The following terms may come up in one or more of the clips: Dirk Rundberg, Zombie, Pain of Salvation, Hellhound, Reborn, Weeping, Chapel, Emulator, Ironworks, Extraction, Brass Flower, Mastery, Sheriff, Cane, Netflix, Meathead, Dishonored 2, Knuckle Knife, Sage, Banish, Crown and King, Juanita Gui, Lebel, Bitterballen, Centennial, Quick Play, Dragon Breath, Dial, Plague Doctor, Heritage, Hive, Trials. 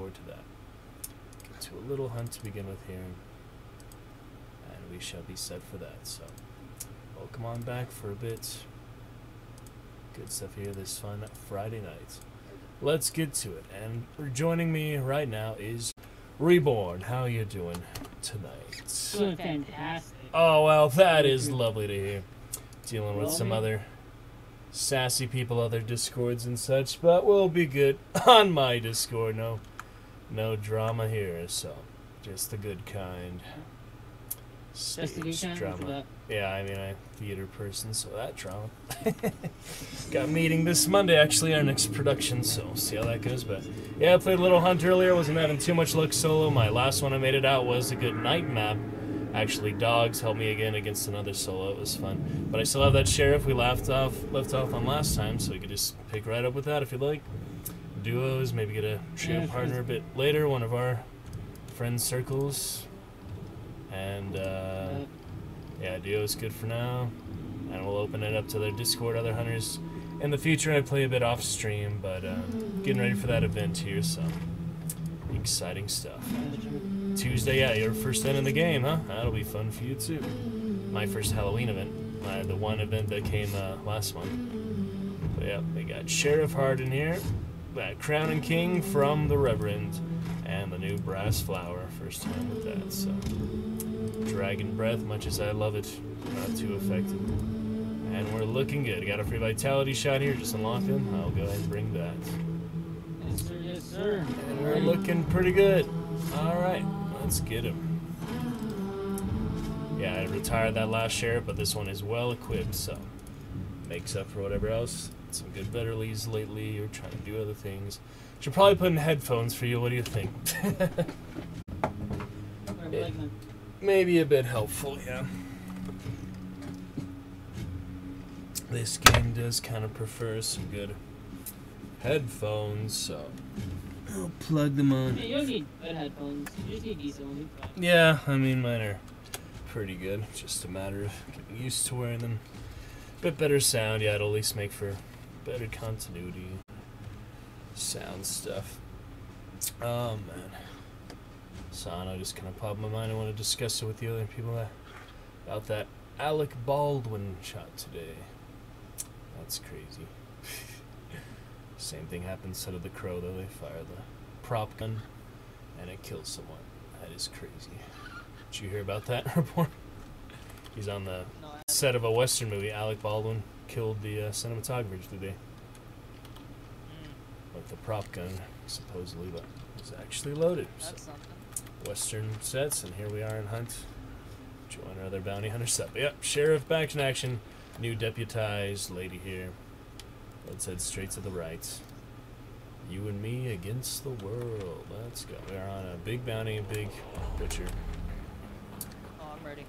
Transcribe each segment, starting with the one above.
forward to that. Get to a little hunt to begin with here, and we shall be set for that. So we'll come on back for a bit. Good stuff here this fun Friday night. Let's get to it. And joining me right now is Reborn. How you doing tonight? Doing fantastic. Oh, well, that is lovely to hear. Dealing with some other sassy people, other discords and such, but we'll be good on my Discord. No drama here, so just the good kind. Stage just the good drama. Kind yeah, I mean, I'm a theater person, so that drama. Got a meeting this Monday, actually, our next production, so we'll see how that goes. But yeah, I played a little Hunt earlier, wasn't having too much luck solo. My last one I made it out was a good night map. Actually, dogs helped me again against another solo. It was fun. But I still have that Sheriff we left off on last time, so you could just pick right up with that if you'd like. Duos, maybe get a trio partner a bit later, one of our friend circles. And, yeah, duo's good for now. And we'll open it up to their Discord, other hunters. In the future, I play a bit off stream, but getting ready for that event here, so exciting stuff. Tuesday, yeah, your first event in the game, huh? That'll be fun for you, too. My first Halloween event. The one event that came last month. But, yeah, we got Sheriff Hard in here. Crown and King from the Reverend. And the new Brass Flower, first time with that, so... Dragon Breath, much as I love it, not too effective. And we're looking good. Got a free Vitality shot here, just unlock him. I'll go ahead and bring that. Yes, sir, yes, sir. And we're looking pretty good. Alright, let's get him. Yeah, I retired that last sheriff, but this one is well equipped, so makes up for whatever else. Some good vetterlies lately, or trying to do other things. Should probably put in headphones for you, what do you think? Maybe a bit helpful, yeah. This game does kind of prefer some good headphones, so I'll plug them on. Yeah, you don't need good headphones. You just need decent ones. Yeah, I mean, mine are pretty good. It's just a matter of getting used to wearing them. Bit better sound, yeah, it'll at least make for better continuity. Sound stuff. Oh, man. Sano just kind of popped my mind. I want to discuss it with the other people about that Alec Baldwin shot today. That's crazy. Same thing happened instead of the crow, though. They fired the prop gun, and it killed someone. That is crazy. Did you hear about that report? He's on the set of a Western movie. Alec Baldwin killed the cinematographer today with the prop gun, supposedly, but it was actually loaded. So. That's something. Western sets, and here we are in Hunt. Join our other bounty hunter stuff. Yep, Sheriff back in action. New deputized lady here. Let's head straight to the right. You and me against the world. Let's go. We are on a big bounty, a big butcher. Oh, I'm ready.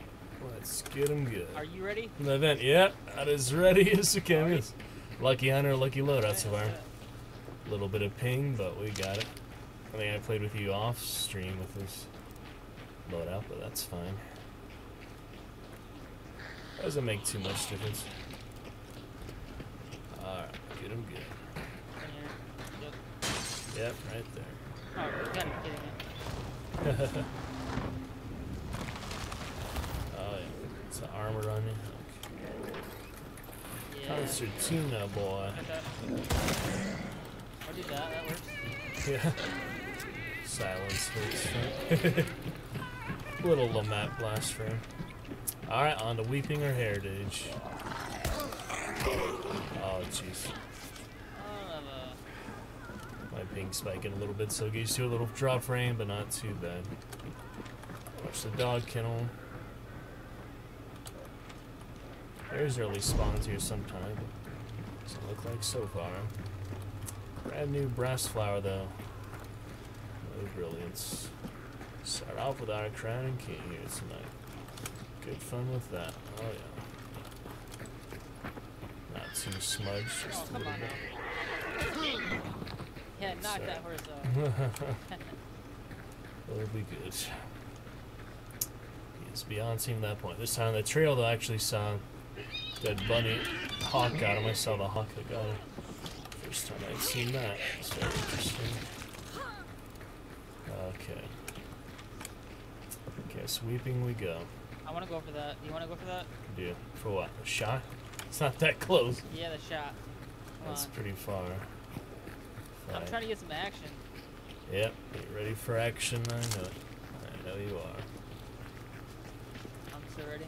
Let's get him good. Are you ready? The event, yeah, not as ready as you can. Right. Lucky hunter, lucky load out so far. A little bit of ping, but we got it. I mean, I played with you off stream with this load out, but that's fine. Doesn't make too much difference. Alright, get him good. Yep, right there. Alright, we got him good again. Oh, yeah. It's the armor on you. Okay. Yeah. Concertina, boy. I'll do that, that works. Yeah. Silence works. Little Lamat blast for him. Alright, on to Weeping her Heritage. Oh, jeez. My ping's spiking a little bit, so it gives you a little drop frame, but not too bad. Watch the dog kennel. There's early spawns here sometime. Doesn't look like so far. Brand new Brass Flower, though. No brilliance. Start off with our Crown and King here tonight. Good fun with that. Oh, yeah. Not too smudged, just a little bit. Yeah, knock that horse off. That'll be good. It's beyond seeing that point. This time the trail, though, I actually saw Dead Bunny. Hawk got him. I saw the hawk that got him. First time I'd seen that. It's very interesting. Okay. Okay, sweeping we go. I want to go for that. You want to go for that? Yeah. For what? A shot? It's not that close. Yeah, the shot. That's pretty far. Fine. I'm trying to get some action. Yep. Get ready for action. I know it. I know you are. I'm so ready.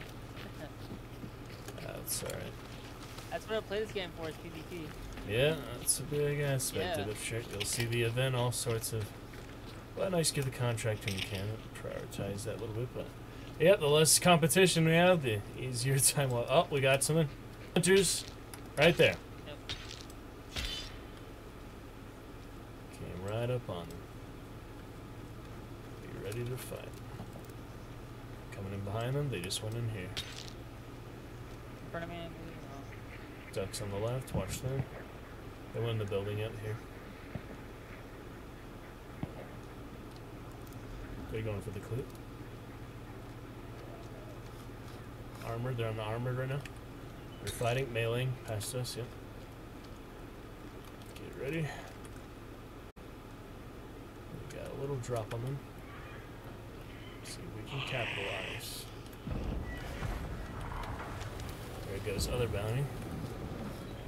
That's alright. That's what I play this game for, is PvP. Yeah, that's a big aspect of shit. You'll see the event, all sorts of... Well, nice to get the contract when you can. Prioritize that a little bit, but... Yeah, the less competition we have, the easier time... Oh, we got something. Hunters, right there. Yep. Came right up on them. Be ready to fight. Coming in behind them, they just went in here. In front of me. Ducks on the left, watch them. They went in the building up here. They're going for the clip. Armored, they're on the armored right now. They're fighting, mailing past us, yep. Get ready. We got a little drop on them. Let's see if we can capitalize. There it goes, other bounty.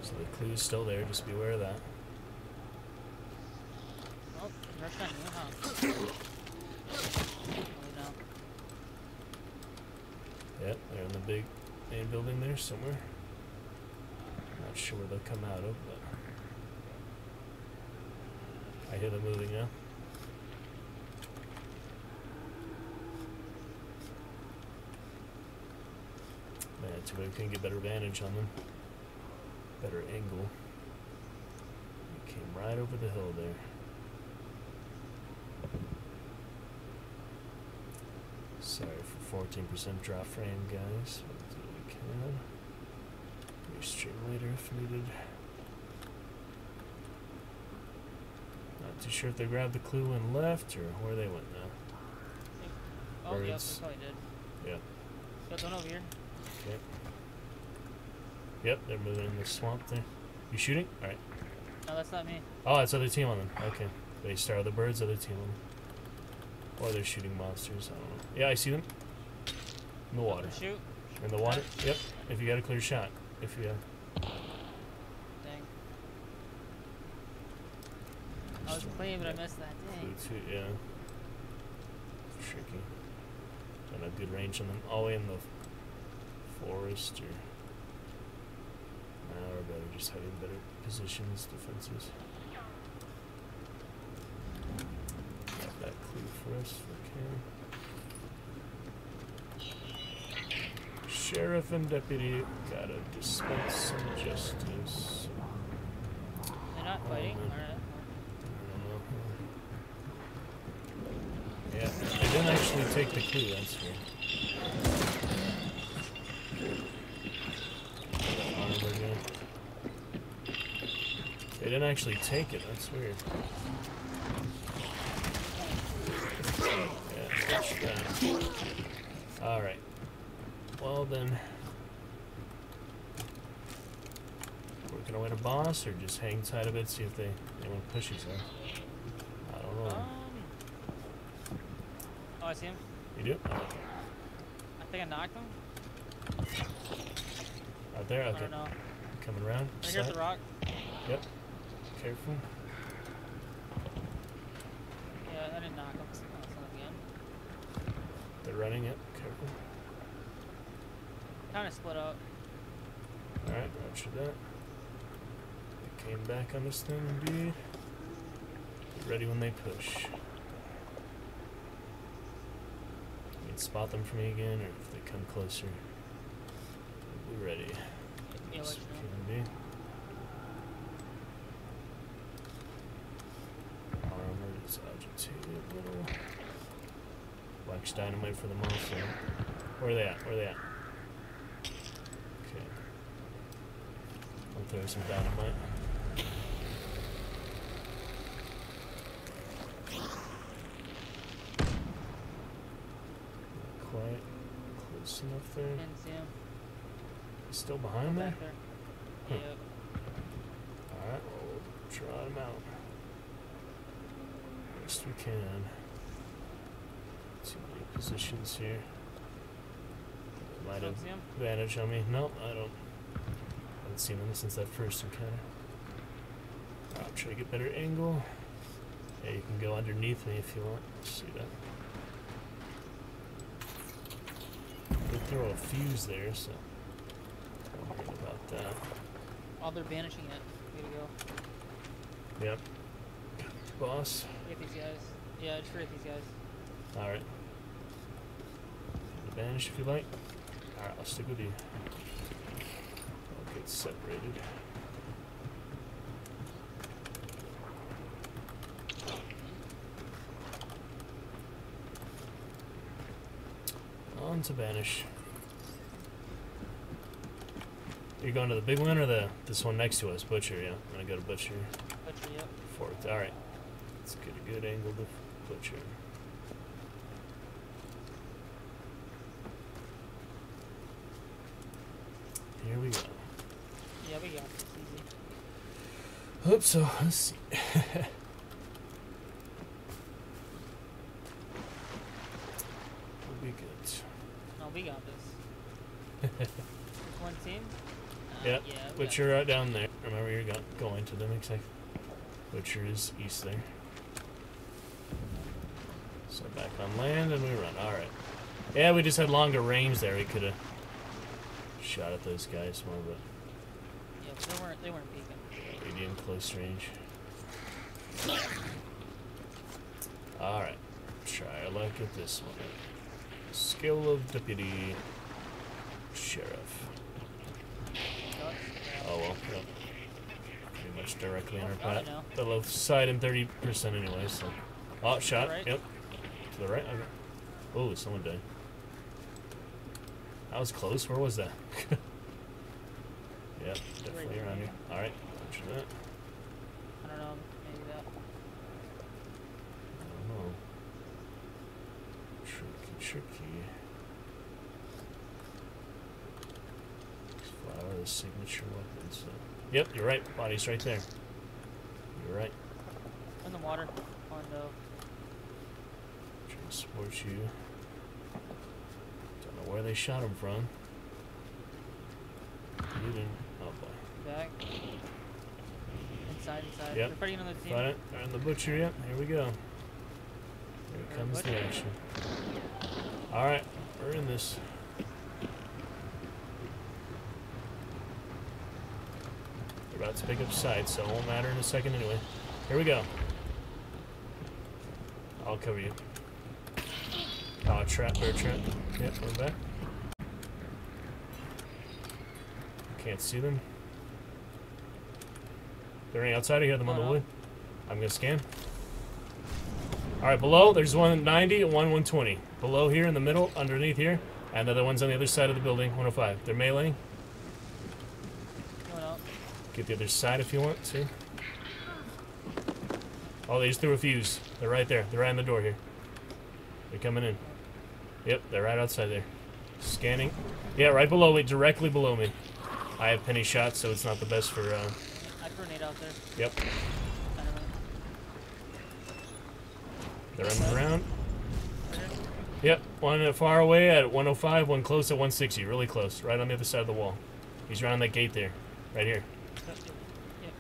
So the clue's still there, just be aware of that. Oh, rush on you, huh? Yep, they're in the big main building there somewhere. Not sure where they'll come out of, but I hear them moving now. Man, too bad we couldn't get better vantage on them. Better angle. It came right over the hill there. Sorry for 14% drop frame, guys. We'll do what we can. Restream later if needed. Not too sure if they grabbed the clue and left or where they went now. Oh, yeah, probably did. Yeah. Got one over here. Okay. Yep, they're moving in the swamp there. You shooting? Alright. No, that's not me. Oh, that's other team on them. Okay. They start with the birds, other team on them. Or they're shooting monsters. I don't know. Yeah, I see them. In the water. Shoot. In the water? Yep. If you got a clear shot. If you have. Dang. I was clean, but I missed that. Dang. Too, yeah. It's tricky. Don't have good range on them. All the way in the forest or... Or better, just hiding better positions, defenses. Got that clue for us if we can. Sheriff and deputy gotta dispense some justice. They're not fighting, alright. Yeah, they didn't actually take the clue, that's weird. They didn't actually take it, that's weird. Yeah, alright. Well then... Working away to boss, or just hang tight a bit, see if they want to push us out? I don't know. Oh, I see him. You do? Oh, okay. I think I knocked him. Out there? Okay. I don't know. Coming around. Right here's the rock. Yep. Careful. Yeah, I didn't knock him. So that's not again. They're running it. Careful. Kind of split up. Alright, roger that. They came back on this thing, indeed. Get ready when they push. You can spot them for me again, or if they come closer. We're ready. Yeah, let's be. Armor is agitated a little. Black's dynamite for the most. Where are they at? Where are they at? Okay. I'll throw some dynamite. Not quite close enough there. Still behind there? Yep. Alright, we'll try them out. Best we can. positions here. Might have advantage on me. No, I don't. I haven't seen him since that first encounter. I'll try to get better angle. Yeah, you can go underneath me if you want. See that? I did throw a fuse there, so I'm worried about that. Oh, they're banishing it. Way to go. Yep. Boss? Get these guys. Yeah, just get these guys. Alright. Banish if you like. Alright, I'll stick with you. I'll get separated. On to Banish. You're going to the big one or the this one next to us? Butcher, yeah. I'm gonna go to Butcher. Butcher, yep. Fort. Alright. Let's get a good angle to Butcher. Here we go. Yeah, we got this easy. Hope so. Let's see. We'll be good. No, we got this. One team? Yep. Yeah, Butcher right down there. Remember, you're going to them, except Butcher is east there. So back on land and we run. Alright. Yeah, we just had longer range there. We could have shot at those guys more, but yeah, they weren't peeking. Maybe in close range. Alright. Try our luck at this one. Skill of Deputy Sheriff. Oh well, yeah. Pretty much directly in our path. The low side and 30% anyway, so oh shot, right. Yep. To the right, okay. Oh, someone died. That was close. Where was that? Yep, definitely around here. Alright, watch that. I don't know, maybe that. I don't know. Tricky. Flower, the signature weapon. So. Yep, you're right. Body's right there. You're right. In the water. Hondo. Transport you. Where they shot him from? You didn't. Oh boy. Back. Inside. Yep. They're fighting another team. Got it. They're in the Butcher. Yep. Here we go. Here comes the action. All right, we're in this. They're about to pick up sides, so it won't matter in a second anyway. Here we go. I'll cover you. Oh, bear trap. Yep, we're back. Can't see them. They're any outside or you have them on the wood? I'm gonna scan. Alright, below, there's one 90 and one 120. Below here in the middle, underneath here, and the other one's on the other side of the building, 105. They're meleeing. Get the other side if you want to. Oh, they just threw a fuse. They're right there. They're right on the door here. They're coming in. Yep, they're right outside there. Scanning. Yeah, right below me, directly below me. I have penny shots, so it's not the best for. I grenade out there. Yep. I don't know. They're on the ground. Yep, one far away at 105, one close at 160, really close, right on the other side of the wall. He's around that gate there, right here. Yep.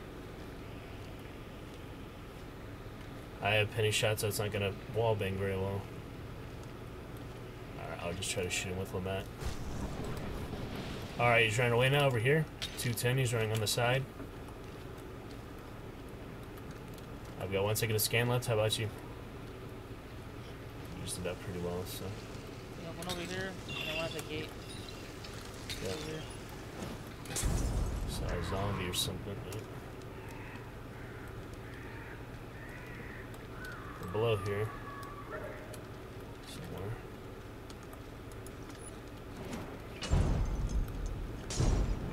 I have penny shots, so it's not gonna wall bang very well. I'll just try to shoot him with Lamet. Alright, he's running away now over here. 210, he's running on the side. I've got 1 second to scan left. How about you? You just did that pretty well, so. Yeah, one over here, and one at the gate. Yeah. Over here. Saw a zombie or something. They're below here. Somewhere.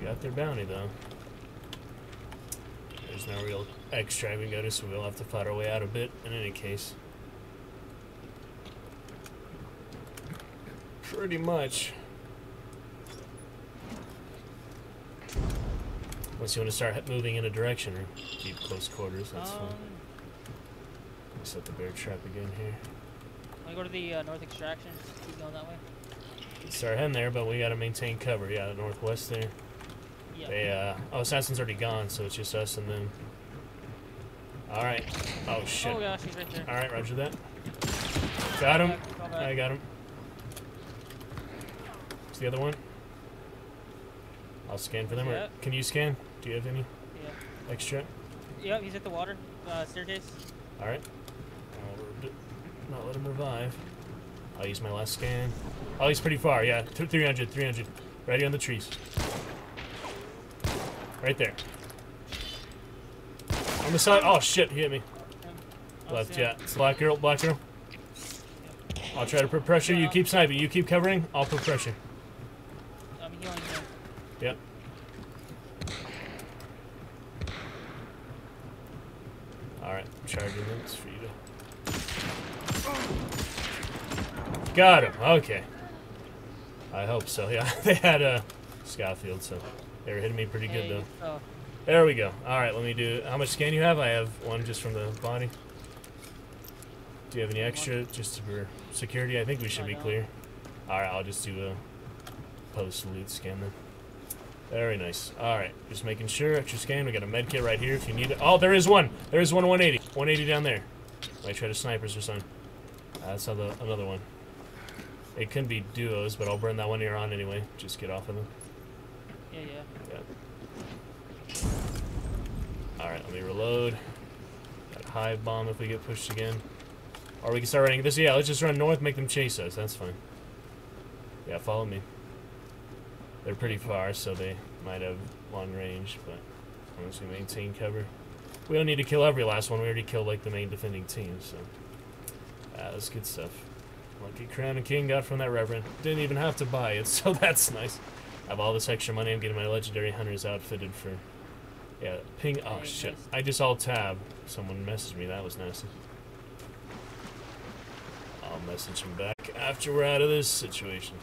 Got their bounty though. There's no real extra we can go to, so we'll have to fight our way out a bit in any case. Pretty much. Unless you want to start moving in a direction or keep close quarters, that's fine. Let me set the bear trap again here. Wanna go to the north extraction? Just keep going that way. Start heading there, but we gotta maintain cover. Yeah, the northwest there. Yeah. They, oh, Assassin's already gone, so it's just us and them. All right. Oh shit. Oh gosh, he's right there. All right, Roger that. Got him. I got him. What's the other one? I'll scan for them. Yep. Or can you scan? Do you have any extra? Yeah, he's at the water staircase. All right. Not let him revive. I'll use my last scan. Oh, he's pretty far. Yeah, 300, 300. Right here on the trees. Right there. On the side. Oh shit, he hit me. Left, yeah. It's black girl, black girl. I'll try to put pressure. You keep sniping. You keep covering. I'll put pressure. I'm healing him. Yep. All right, charging this for you to. Got him. Okay. I hope so. Yeah, they had a Scottfield, so they were hitting me pretty good though. Oh. There we go. All right, let me do. How much scan you have? I have one just from the body. Do you have any extra just for security? I think we should be clear. All right, I'll just do a post loot scan then. Very nice. All right, just making sure. Extra scan. We got a med kit right here if you need it. Oh, there is one. There is one 180. 180 down there. Might try to snipers or something. That's another one. It can be duos, but I'll burn that one here on anyway. Just get off of them. Yeah, yeah. Yeah. Alright, let me reload. Got Hive Bomb if we get pushed again. Or we can start running this. Yeah, let's just run north, make them chase us. That's fine. Yeah, follow me. They're pretty far, so they might have long range, but as long as we maintain cover. We don't need to kill every last one. We already killed, like, the main defending team, so... that's good stuff. Lucky Crown and King got from that Reverend. Didn't even have to buy it, so that's nice. I have all this extra money. I'm getting my Legendary Hunters outfitted for... Yeah, ping... Oh, shit. I just alt-tab. Someone messaged me. That was nasty. I'll message him back after we're out of this situation.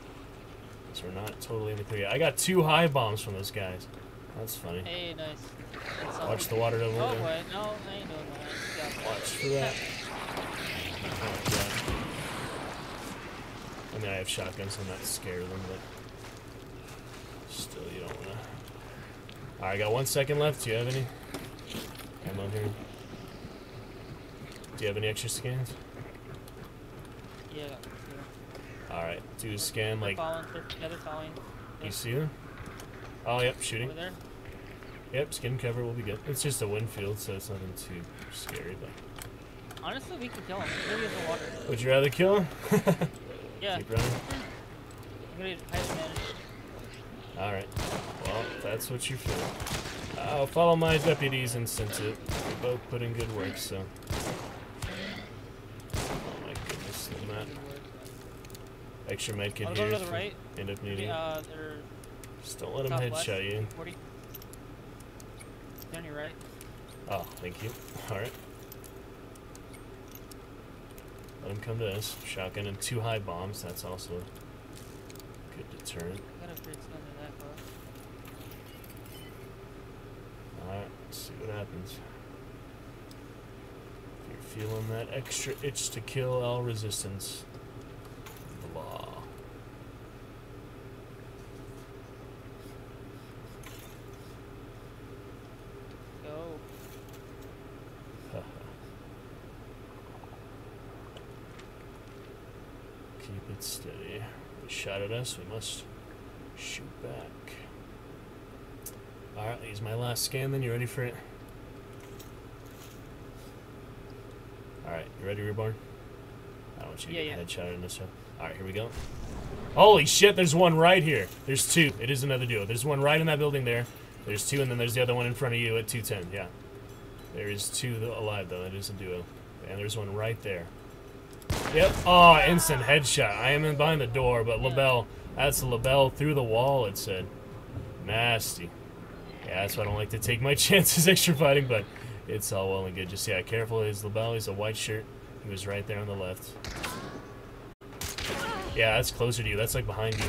Because we're not totally in the clear. I got 2 high bombs from those guys. That's funny. Hey, nice. Watch the water over there. Wait. No, I ain't doing that. Watch for that. Oh, I mean, I have shotguns, so I'm not scared of them, but still, you don't wanna. Alright, I got 1 second left. Do you have any? I'm on here. Do you have any extra scans? Yeah, I got 2. Alright, do a scan like. They're following. You see them? Oh, yep, shooting. Over there. Yep, skin cover will be good. It's just a Winfield, so it's nothing too scary, but... Honestly, we can kill him. He is the water. Would you rather kill him? Yeah. Keep running. I'm gonna hide him. Alright. Well, that's what you feel. I'll follow my deputies and sense it. They both put in good work, so... Oh my goodness, look at that. Extra medkit here. Go to the right. End up needing... Just don't let him headshot you. 40. Down your right. Oh, thank you. Alright. Let him come to us. Shotgun and 2 high bombs. That's also a good deterrent. Alright, let's see what happens. If you're feeling that extra itch to kill all resistance, the law. Steady. They shot at us. We must shoot back. Alright, here's my last scan then. You ready for it? Alright, you ready, Reborn? I don't want you to get headshot in this one. Alright, here we go. Holy shit, there's one right here. There's 2. It is another duo. There's one right in that building there. There's 2, and then there's the other one in front of you at 210. Yeah. There is 2 alive, though. It is a duo. And there's one right there. Yep. Oh, instant headshot. I am in behind the door, but Lebel. That's Lebel through the wall, it said. Nasty. Yeah, that's why I don't like to take my chances extra fighting, but it's all well and good. Just, yeah, careful. It's Lebel. He's a white shirt. He was right there on the left. Yeah, that's closer to you. That's, like, behind you.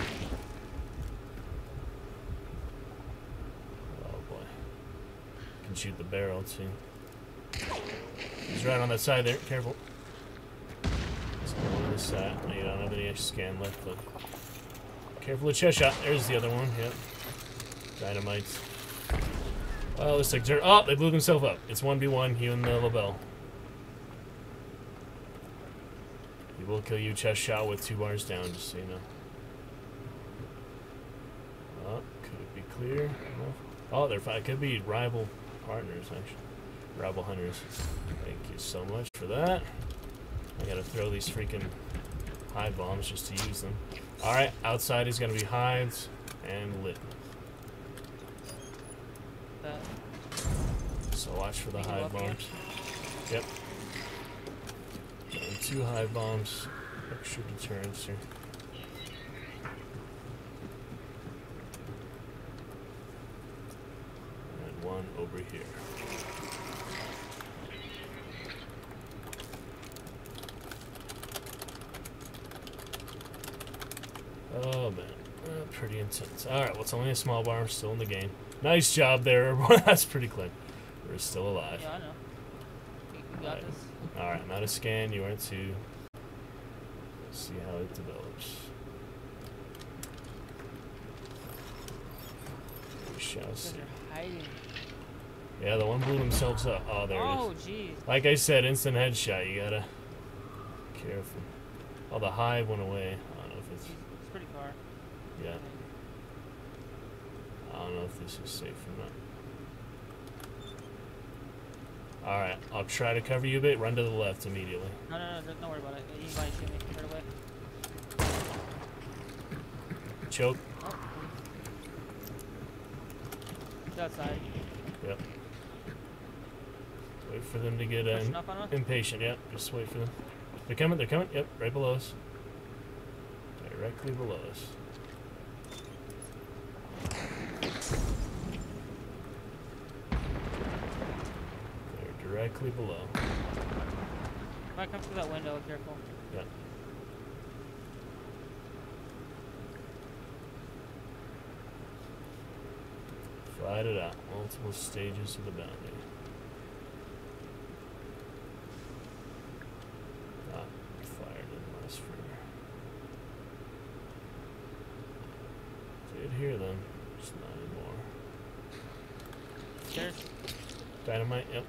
Oh, boy. You can shoot the barrel, too. He's right on that side there. Careful. this set. You don't have any extra scan left, but careful of the chest shot. There's the other one. Yep. Dynamites. Well, this takes turn. Oh, they blew themselves up. It's 1v1. You and the Lebel. He will kill you chest shot with 2 bars down. Just so you know. Oh, could it be clear? No. Oh, they're fine. Could be rival partners actually. Rival hunters. Thank you so much for that. I gotta throw these freaking hive bombs just to use them. Alright, outside is gonna be hives and lit. So watch for the hive bombs. Yep. And 2 hive bombs. Extra deterrence here. And 1 over here. Oh man, pretty intense. Alright, well it's only a small bar, we're still in the game. Nice job there, that's pretty clean. We're still alive. Yeah, I know. You got this. Alright, not a scan, you are too. Let's see how it develops. We shall see. Yeah, the one blew themselves up. Oh, there it is. Oh, jeez. Like I said, instant headshot, you gotta be careful. Oh, the hive went away. It's pretty far. Yeah. I don't know if this is safe or not. Alright, I'll try to cover you a bit. Run to the left immediately. No, no, no, don't worry about it. You might shoot me right away. Choke. Oh. It's outside. Yep. Wait for them to get impatient. Yep, just wait for them. They're coming, they're coming. Yep, right below us. Directly below us. They're directly below. If I come through that window, careful. Yeah. Fight it out. Multiple stages of the boundary. Hear them, just not anymore. Sure. Dynamite, yep.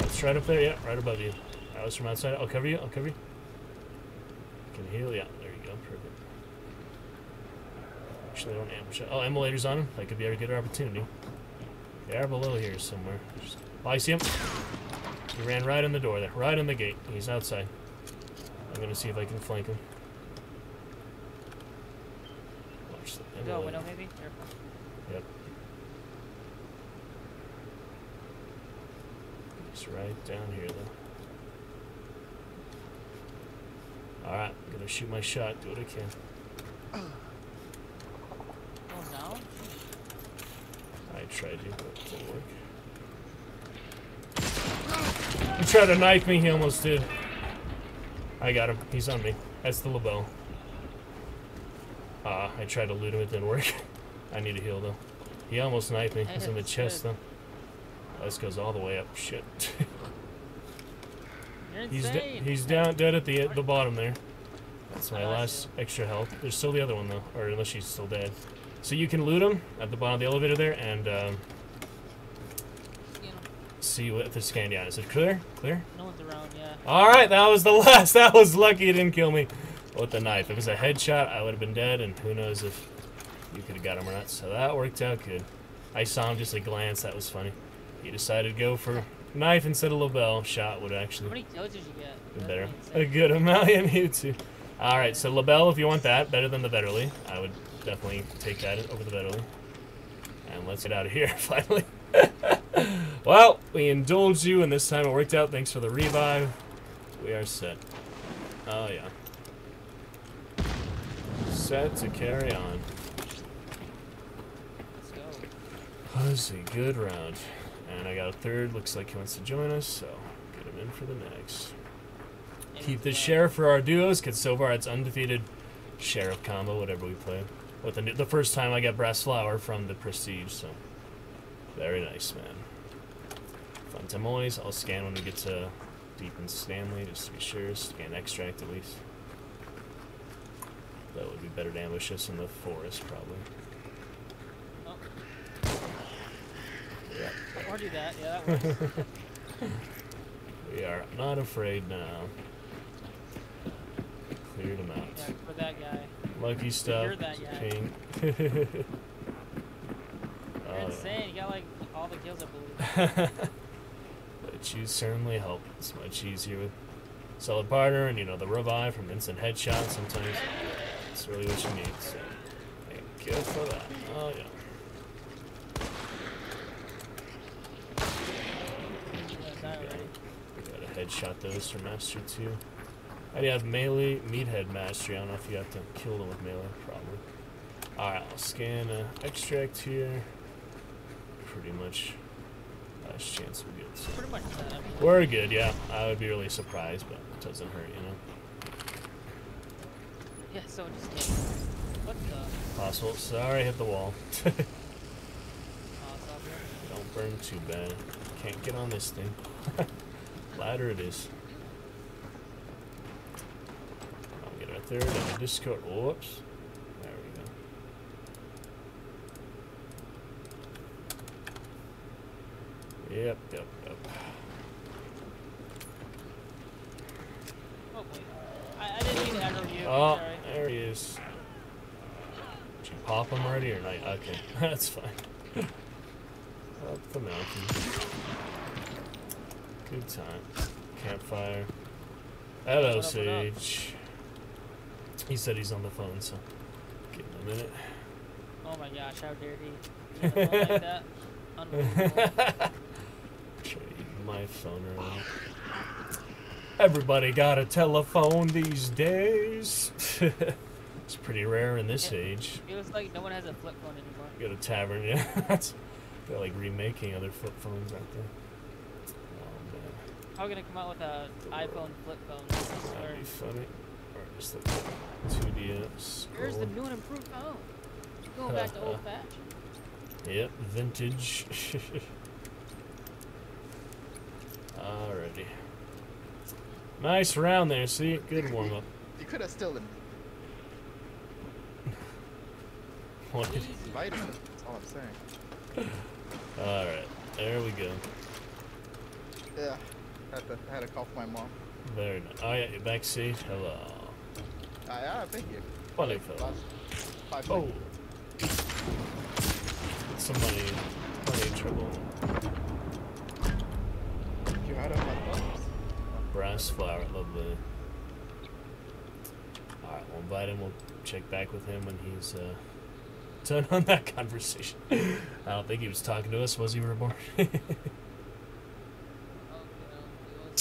It's right up there, yep, right above you. I was from outside. I'll cover you, I'll cover you. I can heal you. Yeah, there you go, perfect. Actually, I don't ambush it. Oh, emulator's on him. That could be a good opportunity. They are below here somewhere. Oh, I see him. He ran right in the door there, right in the gate. He's outside. I'm gonna see if I can flank him. Go window maybe? Careful. Yep. It's right down here though. Alright, I'm gonna shoot my shot, do what I can. Oh no? I tried to, but it didn't work. He tried to knife me, he almost did. I got him, he's on me. That's the Lebel. I tried to loot him, it didn't work. I need a heal though. He almost knifed me. He's in the chest though. Oh, this goes all the way up. Shit. You're insane. He's down dead at the bottom there. That's my last extra health. There's still the other one though, or unless she's still dead. So you can loot him at the bottom of the elevator there and see what the scan down. Is it clear? Clear? No one's around, yeah. Alright, that was the last. That was lucky it didn't kill me. With the knife. If it was a headshot, I would have been dead, and who knows if you could have got him or not. So that worked out good. I saw him just a glance. That was funny. He decided to go for knife instead of Lebel. Shot would actually. How many kills did you get? Be better. A good amount in you too. All right. So Lebel, if you want that, better than the Vetterly. I would definitely take that over the Vetterly. And let's get out of here finally. Well, we indulged you, and this time it worked out. Thanks for the revive. We are set. Oh yeah. Set to carry on. Let's go. That's a good round. And I got a third. Looks like he wants to join us, so get him in for the next. Keep the Sheriff for our duos, because so far it's undefeated Sheriff combo, whatever we play. With the first time I got Brass Flower from the Prestige, so very nice, man. Fun time always. I'll scan when we get to deep in Stanley, just to be sure, just to get an extract at least. That would be better to ambush us in the forest, probably. Oh. Yeah. Or do that, yeah, that works. We are not afraid now. Cleared him out. Yeah, for that guy. Lucky stuff. You're that guy. Cane. You're insane, you got like all the kills, I believe. But you certainly help. It's much easier with solid partner and, you know, the revive from instant headshot sometimes. That's really what you need, so thank you for that. Oh, yeah. Headshot those for Mastery 2. I do have melee, Meathead Mastery. I don't know if you have to kill them with melee, probably. Alright, I'll scan extract here. Pretty much last chance we're good. So. Pretty much that. We're good, yeah. I would be really surprised, but it doesn't hurt, you know? Yeah, so just. What the? Possible. Sorry, hit the wall. Don't burn too bad. Can't get on this thing. Ladder it is. I'll get right there. Down the Discord. Whoops. There we go. Yep, yep, yep. Oh, wait. I didn't mean to aggro you. Oh, sorry. There he is. Did you pop him already or not? Okay, that's fine. Up the mountain. Good time. Campfire. Hello, what up, Sage. He said he's on the phone, so give him a minute. Oh my gosh, how dare he? Like that? Unbelievable. Trade my phone around. Everybody got a telephone these days. It's pretty rare in this age. It was like no one has a flip phone anymore. You go to tavern, yeah. They're like remaking other flip phones out there. How are we gonna come out with an iPhone flip phone? That'd be funny. Or just like 2DS. Here's the new and improved phone. You're going back to old fashioned. Yep, vintage. Alrighty. Nice round there, see? Good warm up. You could have stolen. What? Vitamins, that's all I'm saying. Alright, there we go. Yeah. I had to call for my mom. Very nice. Oh yeah, you're back seat. Hello. Yeah, thank you. Funny fellow. Oh. Somebody in trouble. You out of my box. Brass flower, lovely. Alright, we'll invite him. We'll check back with him when he's done on that conversation. I don't think he was talking to us, was he, Reborn?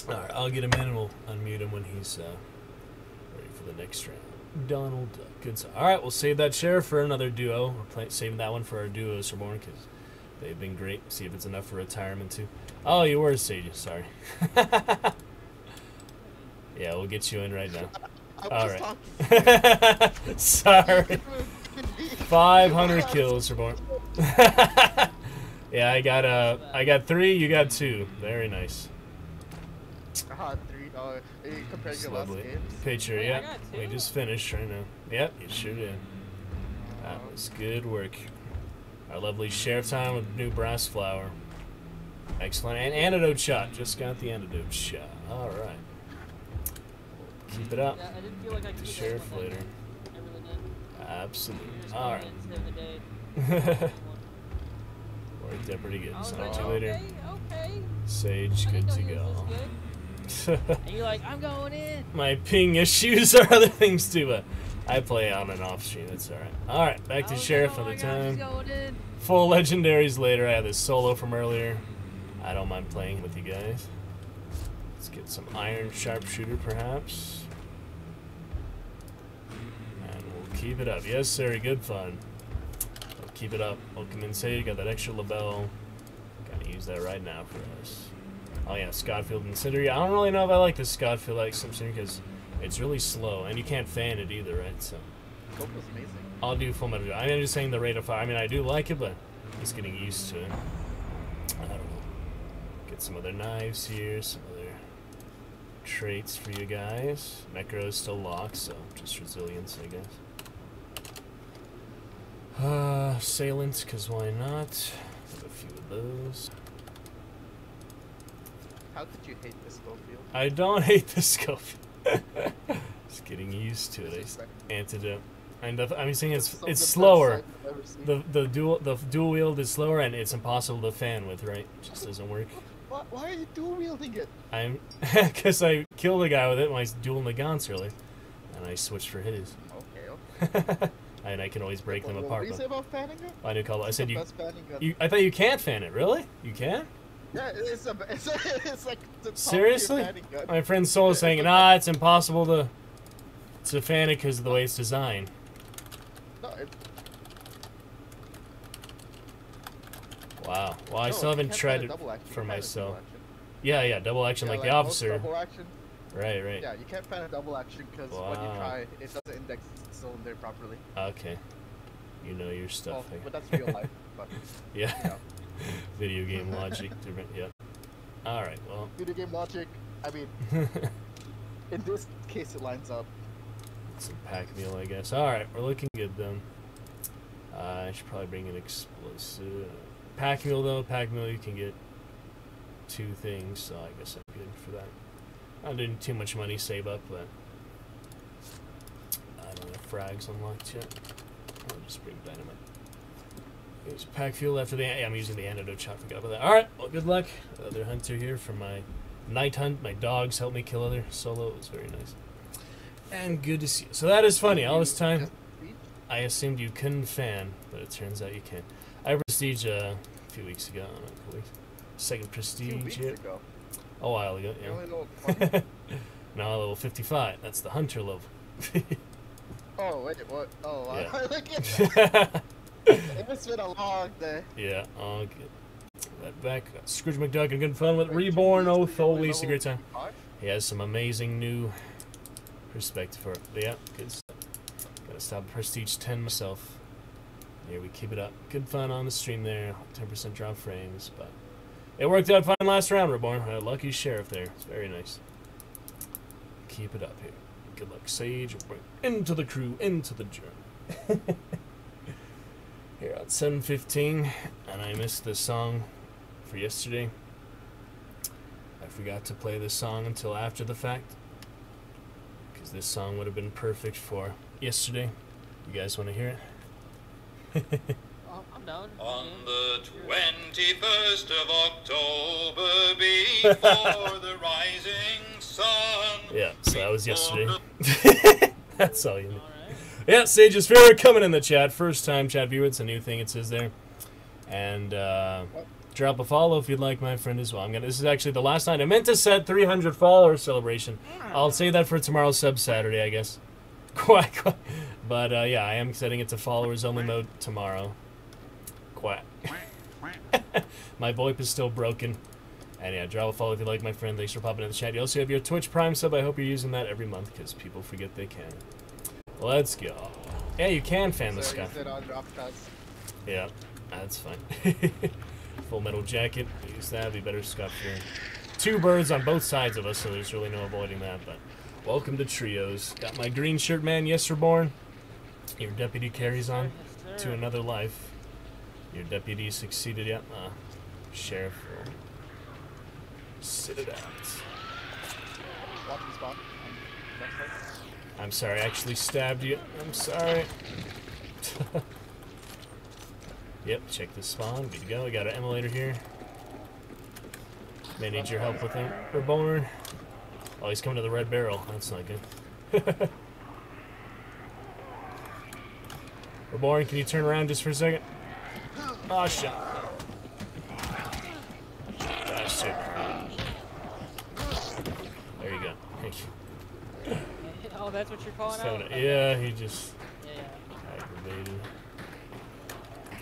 Alright, I'll get him in and we'll unmute him when he's ready for the next round. Donald Duck. Good stuff. Alright, we'll save that Sheriff for another duo. We're saving that one for our duos, Reborn, because they've been great. See if it's enough for retirement, too. Oh, you were Sage. Sorry. Yeah, we'll get you in right now. Alright. Sorry. 500 kills, Reborn. Yeah, I got 3, you got 2. Very nice. $3. Compared to your last game. Picture, oh, yeah. We just finished right now. Yep, you sure did. That was good work. Our lovely Sheriff time with new Brass Flower. Excellent. And antidote shot. Just got the antidote shot. Alright. Keep it up. Yeah, I didn't feel like I could Sheriff later. I really did. Absolutely. Alright. Worked out pretty good. So talk to you later. Okay. Sage, good to go. And you're like, I'm going in. My ping issues are other things too, but I play on and off stream. That's all right. All right, back to Sheriff for the time. Full legendaries later. I had this solo from earlier. I don't mind playing with you guys. Let's get some iron sharpshooter, perhaps. And we'll keep it up. Yes, sir. Good fun. We'll keep it up. Welcome in, Sage. Got that extra Lebel. Gotta use that right now for us. Oh yeah, Scottfield and Cinder. I don't really know if I like the Scottfield like Cinder because it's really slow and you can't fan it either, right? So Coco's amazing. I'll do full metal. I'm just saying the rate of fire. I mean, I do like it, but just getting used to it. I don't know. Get some other knives here, some other traits for you guys. Necro is still locked, so just resilience, I guess. Assailants, because why not? Have a few of those. How could you hate this Scottfield? I don't hate this Scottfield. Just getting used to it. Antidote. And I'm saying it's slower. The dual wield is slower, and it's impossible to fan with, right? It just doesn't work. Why are you dual wielding it? I'm because I killed a guy with it when I was dueling the Gaunts earlier, and I switched for his. Okay. Okay. And I can always break them apart. What did you say about fanning it? I knew Cobalt. I said you. I thought you can't fan it. Really? You can? Yeah, it's like the top seriously. Of your gun. My friend Soul is saying, nah, it's impossible to fan it because of the way it's designed. Wow. Well, I still haven't tried it for myself. Yeah, yeah, double action like the officer. Right, right. Yeah, you can't fan a double action because when you try, it doesn't index the cylinder properly. Okay. You know your stuff. Well, but that's real life. But, yeah. You know. Video game logic. Different, yeah. Alright, well. Video game logic, I mean, in this case it lines up. It's a pack meal, I guess. Alright, we're looking good then. I should probably bring an explosive. Pack meal though, pack meal you can get two things, so I guess I'm good for that. I didn't too much money save up, but I don't have frags unlocked yet. I'll just bring dynamite. There's pack fuel after the. Yeah, I'm using the antidote shot. Forgot about that. All right. Well, good luck. Other hunter here for my night hunt. My dogs helped me kill other solo. It was very nice. And good to see you. So that is funny. All this time, I assumed you couldn't fan, but it turns out you can. I prestige a few weeks ago. Second prestige. 2 weeks ago. A while ago. Yeah. Now level 55. That's the hunter level. Oh wait, what? Oh, yeah. I like it. It's been a long day. Yeah, all good. That back. Scrooge McDuck and good fun with Reborn. Oh, totally. It's a great time. He has some amazing new perspective for it. But yeah, good stuff. Gotta stop Prestige 10 myself. Here we keep it up. Good fun on the stream there. 10% drop frames, but it worked out fine last round, Reborn. A lucky sheriff there. It's very nice. Keep it up here. Good luck, Sage. Into the crew, into the journey. Here at 7:15, and I missed this song for yesterday. I forgot to play this song until after the fact, because this song would have been perfect for yesterday. You guys want to hear it? I'm down. On the 21st of October, before the rising sun. Yeah, so that was yesterday. That's all you need. Yeah, Sage's favorite coming in the chat. First time chat viewer, it's a new thing, it says there. And drop a follow if you'd like, my friend, as well. This is actually the last night I meant to set 300 follower celebration. I'll save that for tomorrow's sub Saturday, I guess. Quack. But yeah, I am setting it to followers only mode tomorrow. Quack. My VoIP is still broken. And yeah, drop a follow if you like, my friend. Thanks for popping in the chat. You also have your Twitch Prime sub. I hope you're using that every month because people forget they can. Let's go. Yeah, you can fan the sky. Yeah, that's fine. Full metal jacket. Use that. It'd be better scuff here. Two birds on both sides of us, so there's really no avoiding that. But welcome to trios. Got my green shirt, man. Yes, Reborn. Your deputy carries on to another life. Your deputy succeeded. Yep. Yeah, sheriff will sit it out. I'm sorry, I actually stabbed you. I'm sorry. Yep, check the spawn. Good to go. We got an emulator here. May need your help with him. Reborn. Oh, he's coming to the red barrel. That's not good. Reborn, can you turn around just for a second? Oh, shit. Bastard. There you go. Thank you. Oh, that's what you're calling out? Yeah, he just aggravated.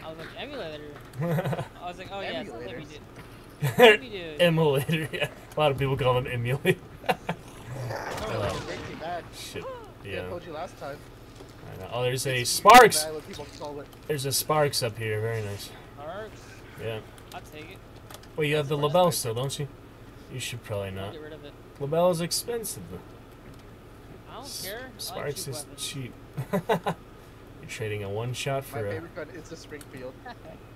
I was like, emulator. I was like, oh yeah, it's Libby dude. Emulator, yeah. A lot of people call him emulator. Oh, shit, yeah. I told you last time. I know. Oh, there's a Sparks! There's a Sparks up here, very nice. Sparks? Yeah. I'll take it. Well, you have the Lebel still, don't you? You should probably not. Get rid of it. Lebel is expensive. I don't care. Sparks is cheap. You're trading a one shot for my favorite gun is the Springfield.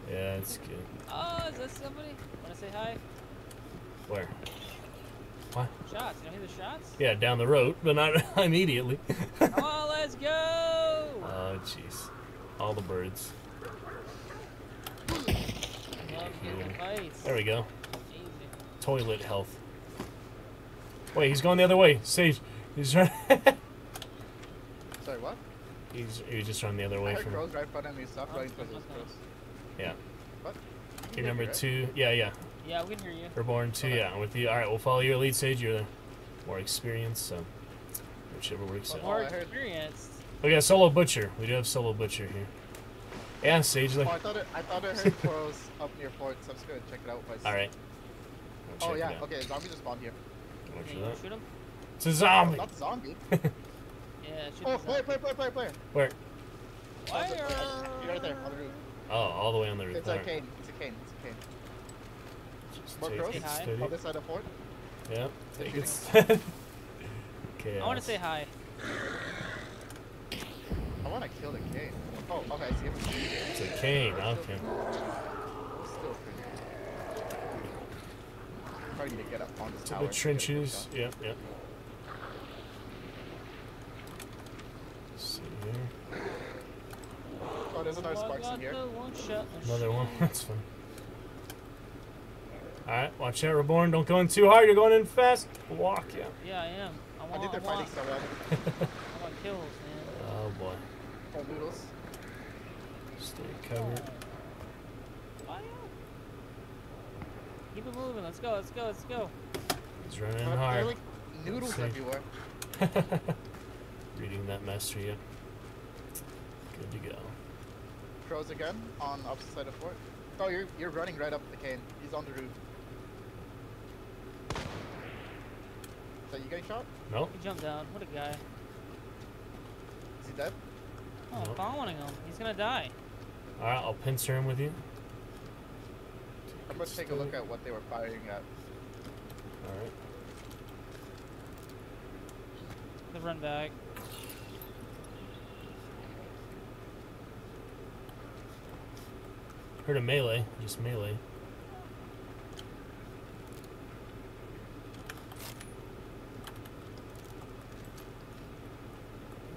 Yeah, it's good. Oh, is that somebody? Want to say hi? Where? What? Shots. You don't hear the shots? Yeah, down the road, but not immediately. Come on, let's go! Oh, jeez. All the birds. There we go. Toilet health. Wait, he's going the other way. Sage, he's running. Sorry, what? He's just running the other way from. Right front me, stop running for those crows. Yeah. What? You're number two. Yeah, yeah. Yeah, we can hear you. Reborn two. Okay. Yeah, I'm with you. All right, we'll follow your lead, Sage. You're more experienced, so whichever works out. More experienced. We got solo butcher. We do have solo butcher here. Yeah, Sage. Like... Oh, I thought I heard crows up near Fort, so I'm just gonna check it out myself. All right. Oh yeah. Okay, zombie just spawned here. Watch that. Shoot him. It's a zombie. Not zombie. Yeah. Shoot oh, player. Where? Right there on the roof. Oh, all the way on the roof. It's a cane. More crows. Other side of Fort. Yeah. Take it. Okay. I want to say hi. I want to kill the cane. Oh, okay, I see him. It's a cane, okay. Probably need to get up on this tower. The trenches, yep, yep. Let's see here. Oh, there's another Sparks in here. Another one, that's fine. Alright, watch out, Reborn. Don't go in too hard, you're going in fast. Walk, yeah. Yeah, I am. I think they're fighting so well. I want kills, man. Oh, boy. Noodles. Stay covered. Oh, yeah. Keep it moving. Let's go. Let's go. Let's go. He's running hard. There are like noodles everywhere. Reading that master, yeah. Good to go. Crows again on the opposite side of Fort. Oh, you're running right up the cane. He's on the roof. Is that you getting shot? No. Nope. He jumped down. What a guy. Is he dead? Oh, I'm following him. He's gonna die. Alright, I'll pincer him with you. I'm gonna take a look at what they were firing at. Alright. The run back. Heard a melee. Just melee.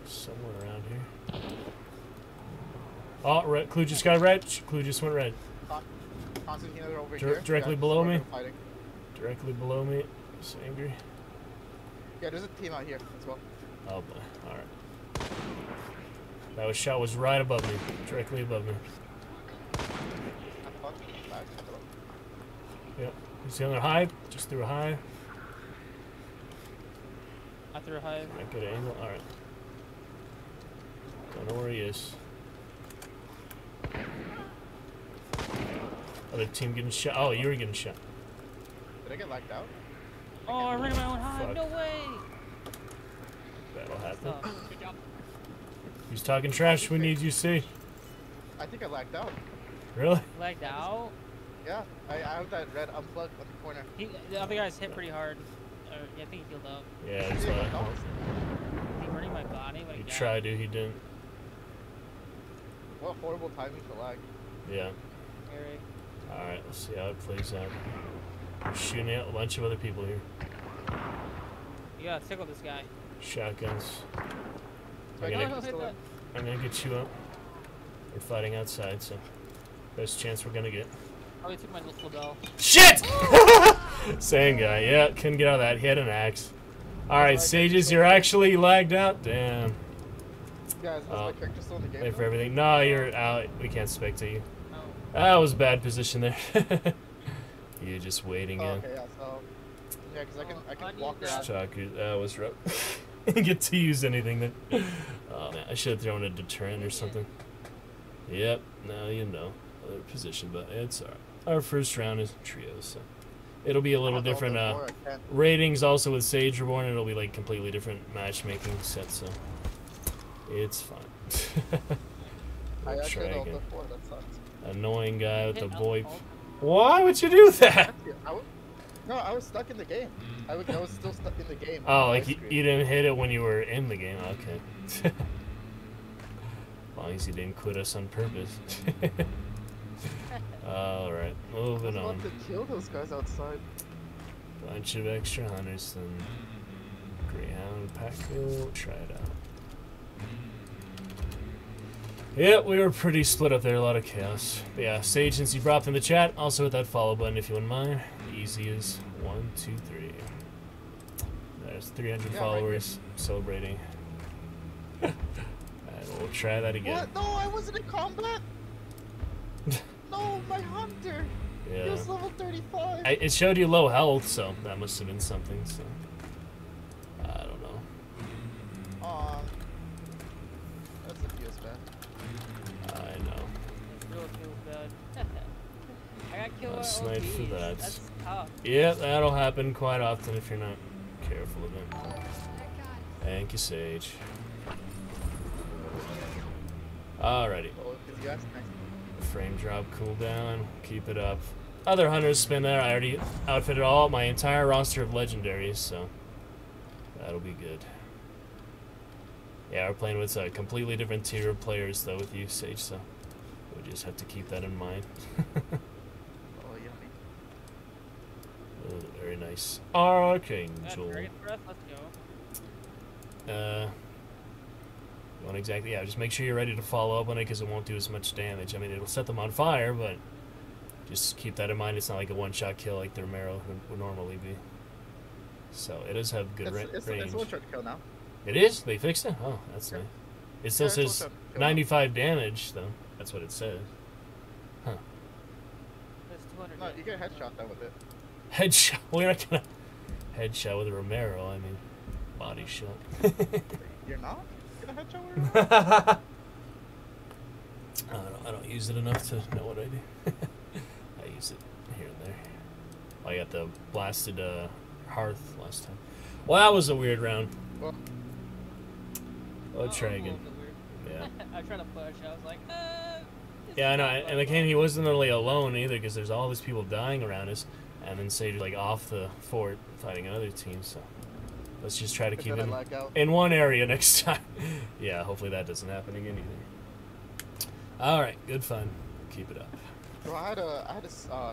Somewhere around here. Oh, red. Clue just got red. Clue just went red. Concertina, they're over here. Directly below me. Directly below me. I'm so angry. Yeah, there's a team out here as well. Oh, boy. All right. That was shot was right above me. Directly above me. Yep. You see another hive? Just threw a hive. I threw a hive. Might get an angle. All right. Don't know where he is. Other team getting shot. Oh, you were getting shot. Did I get locked out? Oh, I ran my own hive. No way. That'll happen. Good job. He's talking trash. We need you, see. I think I lagged out. Really? Lagged out? Yeah. I have that red unplugged on the corner. The other guy's hit pretty hard. Or, yeah, I think he healed up. Yeah, he's he burning my body. He tried to. He didn't. What horrible timing to lag. Yeah. Eric. Alright, let's see how it plays out. We're shooting at a bunch of other people here. You gotta tickle this guy. Shotguns. I'm gonna get you up. We're fighting outside, so best chance we're gonna get. Oh, he took my little bell. Shit! Same guy, yeah, couldn't get out of that. He had an axe. Alright, Sages, you're actually lagged out? Damn. Guys, is my character still in the game? Wait for everything. No, you're out. We can't spectate you. That was a bad position there. You're just waiting in. Okay, yeah, so... Yeah, because I can walk around. That was rough. I didn't get to use anything then. Oh, man, I should have thrown a deterrent or something. Yep, now you know. Other position, but it's alright. Our first round is trios, so... It'll be a little different, ratings also with Sage Reborn. It'll be, like, completely different matchmaking set, so... It's fine. We'll try again. Annoying guy with the VoIP. Why would you do that? No, I was stuck in the game. I was still stuck in the game. Oh, like you didn't hit it when you were in the game. Okay. As long as you didn't quit us on purpose. Alright, moving on. I was about to kill those guys outside. Bunch of extra hunters, then Greyhound Pack. We'll try it out. Yeah, we were pretty split up there, a lot of chaos. But yeah, Sage, since you dropped in the chat, also hit that follow button if you wouldn't mind. Easy as 1, 2, 3. There's 300 followers celebrating. Alright, we'll try that again. What? No, I wasn't in combat! No, my hunter! Yeah. He was level 35! It showed you low health, so that must have been something, so... I don't know. Aww. That's a feels bad. I know. That's real feels bad. I got killed for that. That's tough. Yeah, that'll happen quite often if you're not careful of it. Thank you, Sage. Alrighty. Frame drop cooldown, keep it up. Other hunters spin there. I already outfitted all my entire roster of legendaries, so that'll be good. Yeah, we're playing with a completely different tier of players though with you, Sage, so we just have to keep that in mind. Oh, yummy. Oh, very nice. Archangel. Let's go. Exactly, yeah, just make sure you're ready to follow up on it because it won't do as much damage. I mean, it'll set them on fire, but just keep that in mind. It's not like a one-shot kill like the Romero would normally be. So it does have good range. It's a one-shot kill now. It is? They fixed it? Oh, that's nice. It still says 95 damage, though. That's what it says. Huh. That's 200. No, you get a headshot, though, with it. Headshot? We're not gonna headshot with a Romero. I mean, body shot. You're not? I don't use it enough to know what I do. I use it here and there. I got the blasted hearth last time. Well, that was a weird round. Well, let's try again. Yeah. I tried to push. I was like, yeah, I know. And again, he wasn't really alone either because there's all these people dying around us, and then Sage like off the fort fighting another team. So. Let's just try to keep it in one area next time. Yeah, hopefully that doesn't happen again either. Alright, good fun. Keep it up. Bro, I had a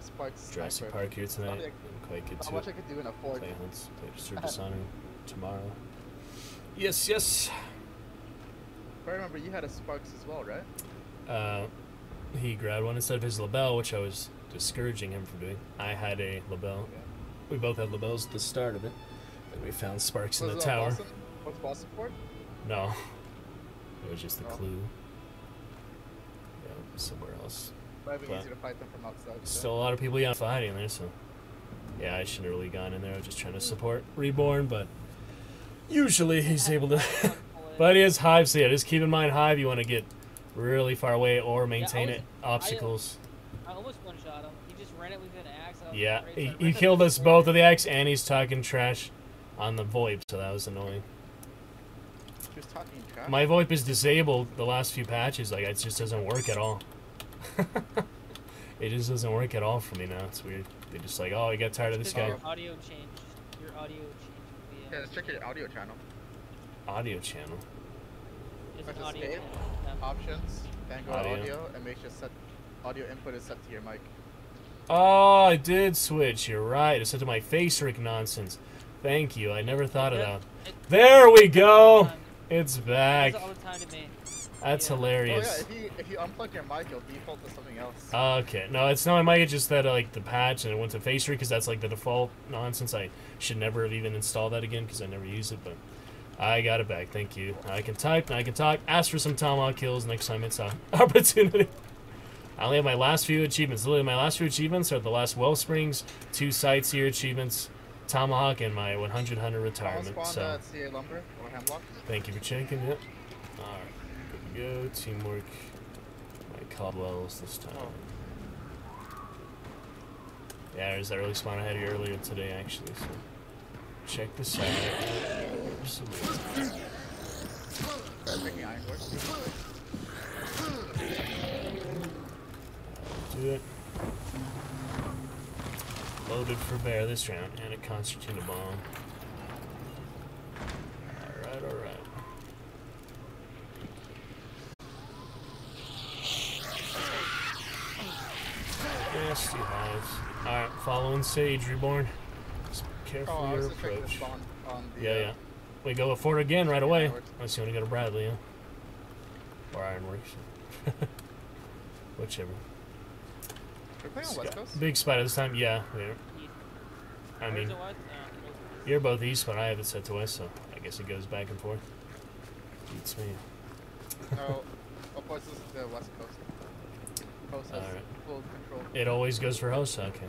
Sparks Jurassic Park here tonight. Quite good too. How much I could do in a Fort. Play Hunts, play Disturbed Dishonor tomorrow. Yes, yes. If I remember, you had a Sparks as well, right? He grabbed one instead of his Lebel, which I was discouraging him from doing. I had a Lebel. Yeah. We both had Lebels at the start of it. We found Sparks in the tower. What's Boston for? No. It was just the clue. Yeah, somewhere else. Probably easier to fight them from outside. Still a lot of people fighting there, so... Yeah, I shouldn't have really gone in there. I was just trying to support Reborn, but... Usually he's able to... But he has Hive, so yeah, just keep in mind Hive, you want to get really far away or maintain obstacles. I almost one-shot him. He just ran it with an axe. Yeah, he killed us both with the axe, and he's talking trash on the VoIP, so that was annoying. Just talking trash. My VoIP is disabled the last few patches, like it just doesn't work at all. It just doesn't work at all for me now, it's weird. They're just like, oh, I got tired of this guy. Your audio changed. Yeah, let's check your audio channel. Audio channel? It's an audio channel. Options, then go to audio, and make sure set audio input is set to your mic. Oh, I did switch, you're right. It's set to my face, Rick nonsense. Thank you, I never thought of that. There we go! It's back. That's hilarious. Oh, yeah, if you unplug your mic, it'll default to something else. Okay, no, it's not my mic, it's just that like the patch and it went to Facery because that's like the default nonsense. I should never have even installed that again because I never use it, but I got it back, thank you. I can type, and I can talk, ask for some Tomahawk kills next time it's an opportunity. I only have my last few achievements. Literally, my last few achievements are the last Wellsprings, 2 Sightseer achievements, Tomahawk, and my 100 hunter retirement. So thank you for checking. Yep. All right, here we go. Teamwork. My cobwells this time. Oh. Yeah, there's that early spawn I had here earlier today, actually. So check this out. Do it. loaded for bear this round, and a concertina bomb. Alright, alright. Nasty hives. Alright, following Sage, Reborn. Just careful your approach. Yeah. We go to Fort again right away. Unless you want to go to Bradley, huh? Or Ironworks. Whichever. We're playing on West Coast? Big spider this time, yeah. I mean, you're both east, but I have it set to west, so I guess it goes back and forth. Beats me. No, opposite is the West Coast. Host has full control. It always goes for host? Okay.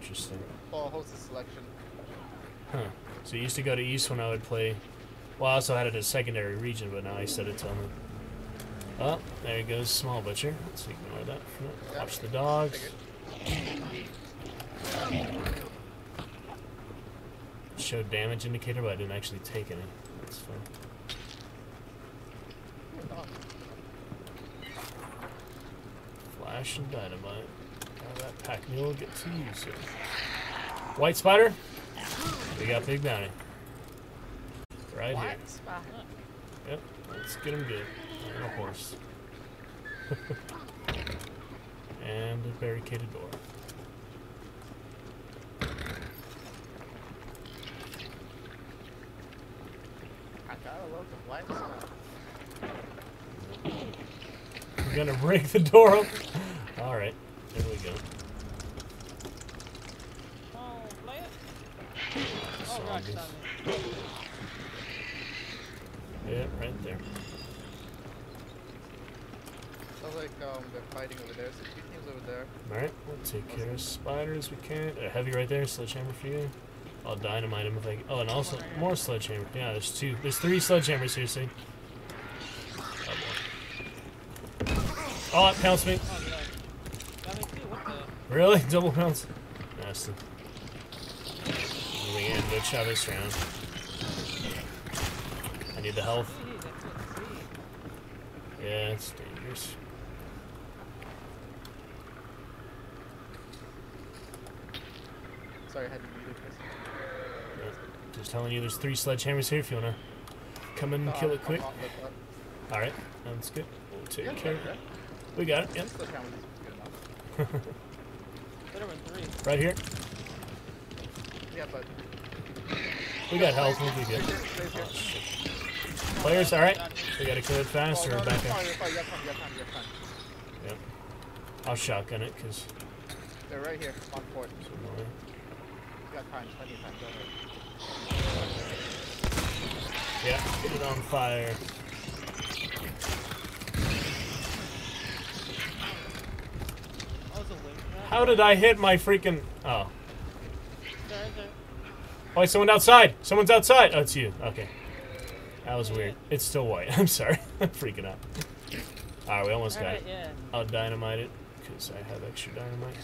Interesting. Oh, host is selection. Huh. So you used to go to east when I would play. Well, I also had it as secondary region, but now I set it to him. Oh, there goes small butcher. Let's ignore that. Watch the dogs. Showed damage indicator, but I didn't actually take any. That's fine. Flash and dynamite. How that pack mule get to you soon. White spider. We got big bounty. Right here. Yep. Let's get him good. And a horse. And a barricaded door. I gotta love the black stuff. We're gonna break the door open. Alright, there we go. Oh, play it. Oh, zombies. Yeah, right there. Sounds like they're fighting over there, so two teams over there. Alright, we'll take care of spiders we can. A heavy right there, sledgehammer for you. I'll dynamite him if I can. Oh, and also more sledgehammer. Yeah, there's two. There's three sledgehammers here, see? Oh, boy. Oh, it pounced me. Really? Double pounce? Nasty. Moving in, good shot this round. I need the health. Yeah, it's dangerous. Sorry, I had to mute it. Just telling you, there's three sledgehammers here if you wanna come in and kill it quick. All right, that's good. We'll take care of it. We got it. Yep. Right here. Yeah, but we got health. We'll be good. Oh, shit. Players, all right. We gotta clear it fast or back up. Yep. I'll shotgun it, cause they're right here on port. Got time, plenty of time, go ahead. Yeah, get it on fire. How did I hit my freaking? Oh. Why, someone outside? Someone's outside. Oh, it's you. Okay. That was weird. It's still white. I'm sorry. I'm freaking out. Alright, we almost got it. Yeah. I'll dynamite it, because I have extra dynamite.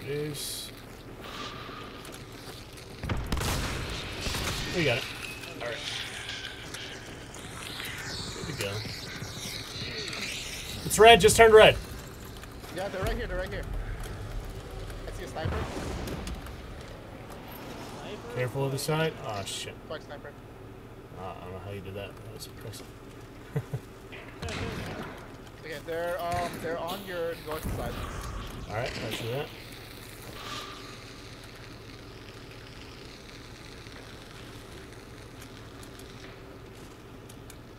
There it is. We got it. Alright. Good to go. It's red. Just turned red. Yeah, they're right here. They're right here. I see a sniper. Careful of the side. Oh shit. Sparks sniper. I don't know how you did that. That was impressive. Okay, they're on your north side. All right, let's do that.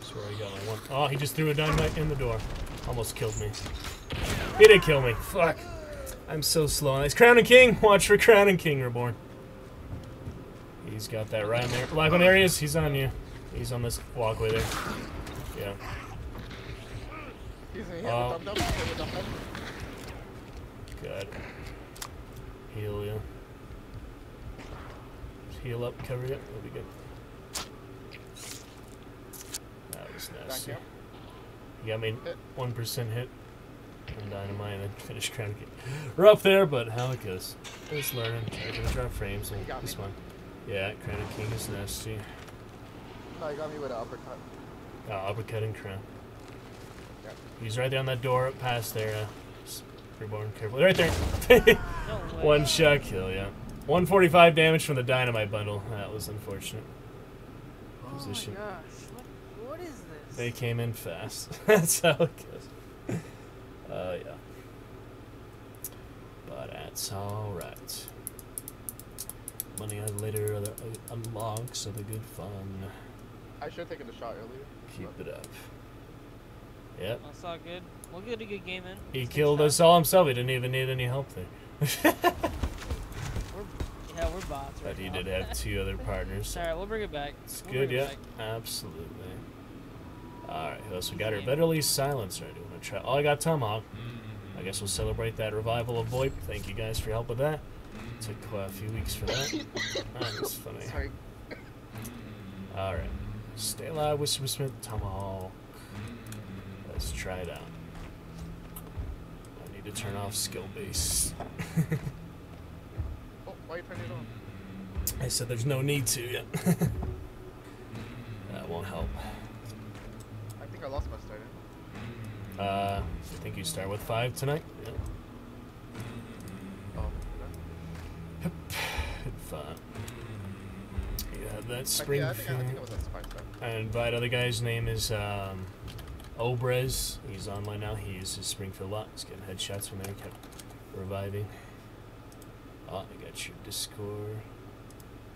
Swear I got my one. Oh, he just threw a dynamite in the door. Almost killed me. He did kill me. Fuck. I'm so slow on this. Crown and King. Watch for Crown and King, Reborn. He's got that right in there. Live on areas, he's on you. He's on this walkway there. Yeah. Good. Heal you. Heal up, cover it. That'll be good. That was nasty. You got me 1% hit. And dynamite and then finish Crown King. We're up there, but how it goes. Just learning. We're gonna drop frames and this one. Yeah, Crown and King is nasty. No, you got me with an uppercut. Oh, uppercut and crown. He's right there on that door past there. Reborn, carefully. Right there. One shot kill, yeah. 145 damage from the dynamite bundle. That was unfortunate. Position. Oh my gosh. What is this? They came in fast. That's how it goes. Yeah. But that's alright. Money on later unlocks of the good fun. I should have taken the shot earlier. Keep it up. Yep. That's all good. We'll get a good game in. He killed us all himself. He didn't even need any help there. Yeah, we're bots right now. But he did have two other partners. Alright, we'll bring it back. It's good, yeah. Absolutely. Alright, who else we got here? Better at least silence, right? We're gonna try. Oh, I got Tomahawk. I guess we'll celebrate that revival of VoIP. Thank you guys for your help with that. It took a few weeks for that. That's funny. Sorry. Alright. Stay alive, Whisper Smith, Tomahawk. Let's try it out. I need to turn off skill base. Oh, why are you turning it on? I said there's no need to yet. That won't help. I think I lost my start. I think you start with 5 tonight. Yep. Oh, okay. Yep. 5. You have that Springfield. Yeah, I think it was that spike start. I invite other guy's name is Obrez, he's online now. He uses Springfield a lot. He's getting headshots when they kept reviving. Oh, I got your Discord.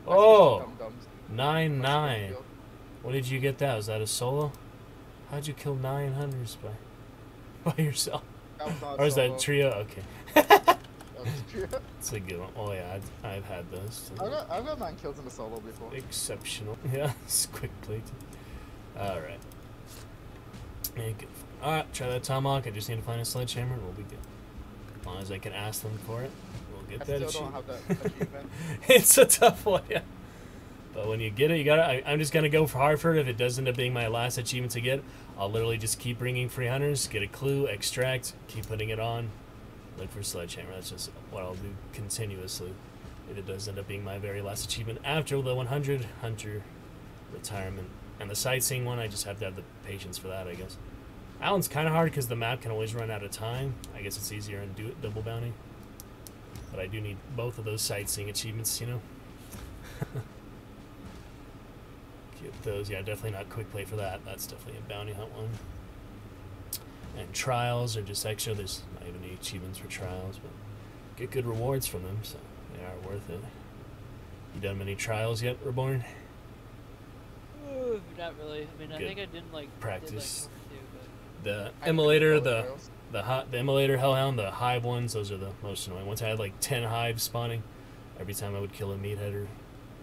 Oh! 9-9. What did you get that? Was that a solo? How'd you kill 9 hunters by yourself? Or is that trio? Okay. That was a trio. It's a good one. Oh, yeah, I've had those. So I've got 9 kills in a solo before. Exceptional. Yeah, it's quickly. Alright. Alright, try that tomahawk. I just need to find a sledgehammer and we'll be good. As long as I can ask them for it, we'll get that. I still don't have that achievement. It's a tough one, yeah. But when you get it, you gotta. I'm just gonna go for hard for it. If it does end up being my last achievement to get, I'll literally just keep bringing free hunters, get a clue, extract, keep putting it on, look for sledgehammer. That's just what I'll do continuously. If it does end up being my very last achievement after the 100 hunter retirement. And the sightseeing one, I just have to have the patience for that, I guess. That one's kind of hard because the map can always run out of time. I guess it's easier in double bounty. But I do need both of those sightseeing achievements, you know. Get those. Yeah, definitely not quick play for that. That's definitely a bounty hunt one. And trials are just extra. There's not even any achievements for trials, but get good rewards from them, so they are worth it. You done many trials yet, Reborn? Not really. I mean, good. I think I didn't like practice did, like, the emulator, the emulator hellhound, the hive ones. Those are the most annoying. Once I had like 10 hives spawning, every time I would kill a meathead or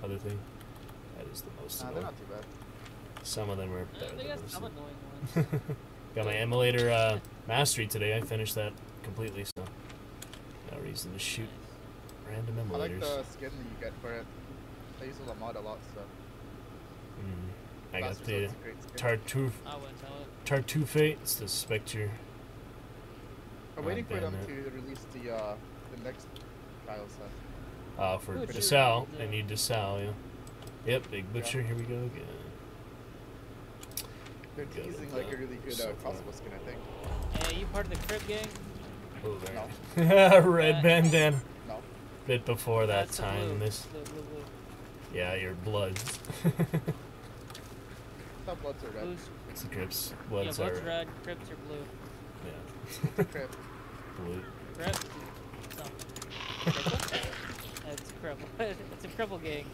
other thing. That is the most annoying. They're not too bad. Some of them are better. I think some annoying ones. Got my emulator mastery today. I finished that completely, so no reason to shoot random emulators. I like the skin that you get for it. I use the mod a lot, so. I got the Tartuffe, it's the Spectre. I'm waiting for them to release the next trial set. For Desal, I need Desal, yeah. Yep, Big Butcher, here we go again. They're teasing like a really good crossbow skin, I think. Hey, you part of the Crib gang? Oh, no. Red bandana. No. Bit before that time. This. Yeah, your bloods. Bloods are red. Blues. It's the Crips. Bloods, yeah, bloods are red. Crips are blue. Yeah. Crip. Blue. Crip. It's cripple. It's a cripple gang.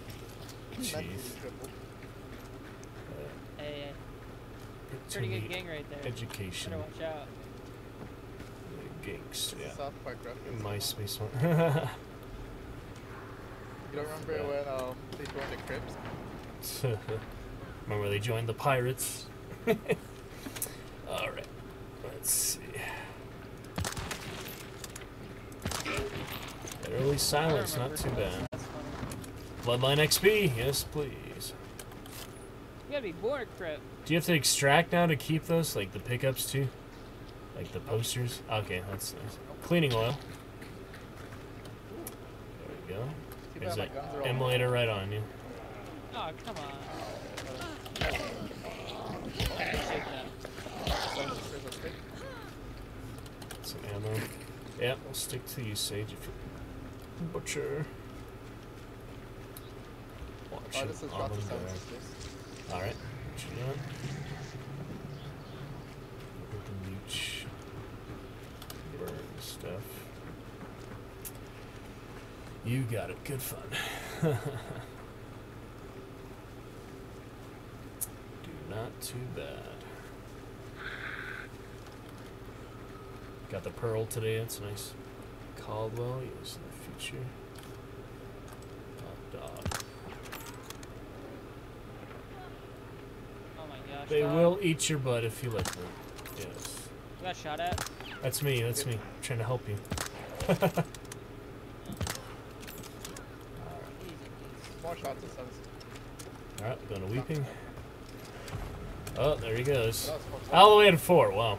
Jeez. Hey, pretty good gang right there. Education. Better watch out. Gangs. Yeah. South Park reference. MySpace one. You don't remember when they joined the Crips? Remember they joined the Pirates. Alright. Let's see. Early silence, not too bad. Bloodline XP, yes please. You gotta be bored, Crip. Do you have to extract now to keep those? Like the pickups too? Like the posters? Okay, that's nice. Cleaning oil. There we go. There's an emulator right on you. Oh, come on. stick to you, Sage, if you butcher. Watch it. Alright, what you doing? Open reach. Burn stuff. You got it. Good fun. Do not too bad. Got the pearl today, that's nice. Caldwell, use in the future. Hot dog. Oh my gosh. They will eat your butt if you let them. Yes. You got shot at? That's me. I'm trying to help you. Alright. More shots of sense. Alright, going to Weeping. Oh, there he goes. All the way in Fort, wow.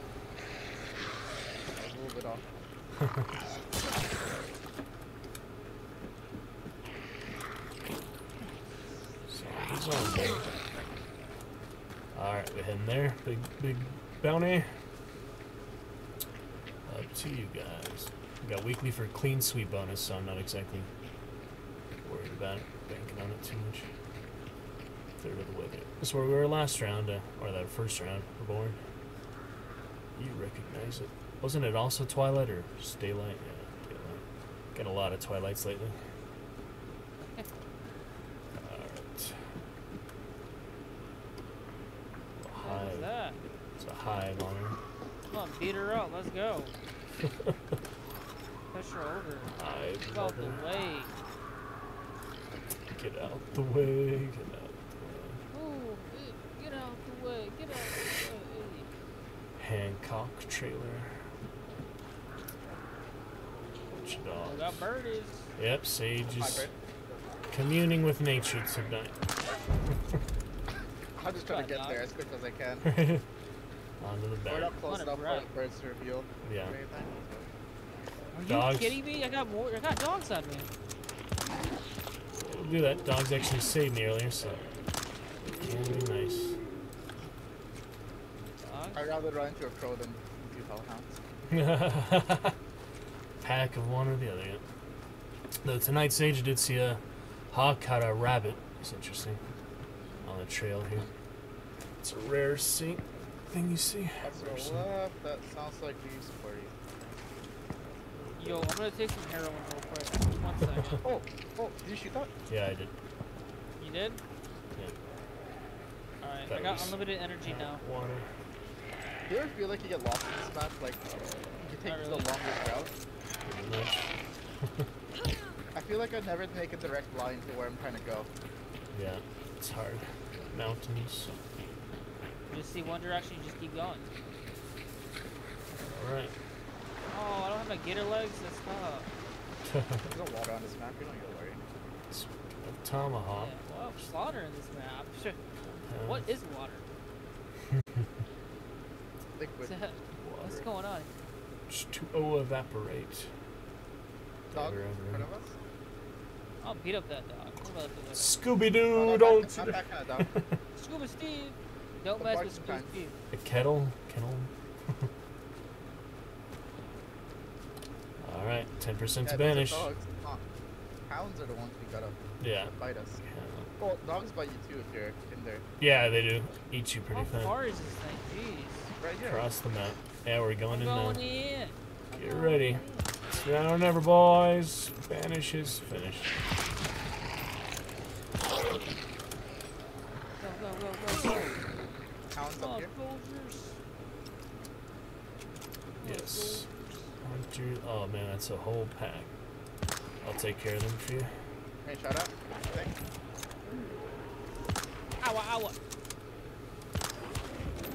Alright, we're heading there. Big bounty. Up to you guys. We got weekly for clean sweep bonus, so I'm not exactly worried about it, banking on it too much. Third of the wicket. That's where we were last round, or that first round, Reborn. You recognize it. Wasn't it also Twilight or just Daylight? Yeah, Daylight. Got a lot of Twilights lately. Alright. What is that? It's a hive on her. Come on, beat her up. Let's go. Push her over. Get out the way. Get out the way. Get out the way. Ooh, get out the way. Get out the way. Hancock trailer. Dogs. Got birdies. Yep, Sage is communing with nature tonight. I'm just trying to get there as quick as I can. Onto the back. We're not close enough for birds to reveal. Yeah. Are you kidding me? I got dogs on me. We'll do that. Dogs actually saved me earlier, so it can be nice. Dogs? I'd rather run into a crow than do hellhounds. Pack of one or the other. Yeah. Though tonight, Sage did see a hawk caught a rabbit. It's interesting. On the trail here. It's a rare thing you see. That's that sounds like we used to. Yo, I'm gonna take some heroin real quick. One second. Oh, did you shoot that? Yeah, I did. You did? Yeah. Alright, I got unlimited energy now. Water. Do you ever feel like you get lost in this map? Like, you take the longest route? I feel like I'd never make a direct line to where I'm trying to go. Yeah, it's hard. Mountains. You just see one direction, you just keep going. Alright. Oh, I don't have my gator legs, that's tough. There's no water on this map, you don't need to worry. It's a tomahawk. Yeah, well, slaughter in this map. Sure. What is water? Liquid. Water. What's going on? H2O evaporate. Dog in front of us? I'll beat up that dog. Scooby-Doo, no, don't... That kind of dog. Scuba Steve! Don't mess with Scuba Steve. A kettle? Kettle? Alright, 10% to Banish. Hounds are the ones we got up. Yeah. They bite us. Yeah. Well, dogs bite you too if you're in there. Yeah, they do. Eat you pretty fast. How far is this thing? Jeez. Right here. Cross the map. Yeah, we're going in now. Get ready. It's down or never, boys. Banish is finished. Go. Hounds up here. Yes. One, two. Oh man, that's a whole pack. I'll take care of them for you. Hey, shout out. Thanks. Ow.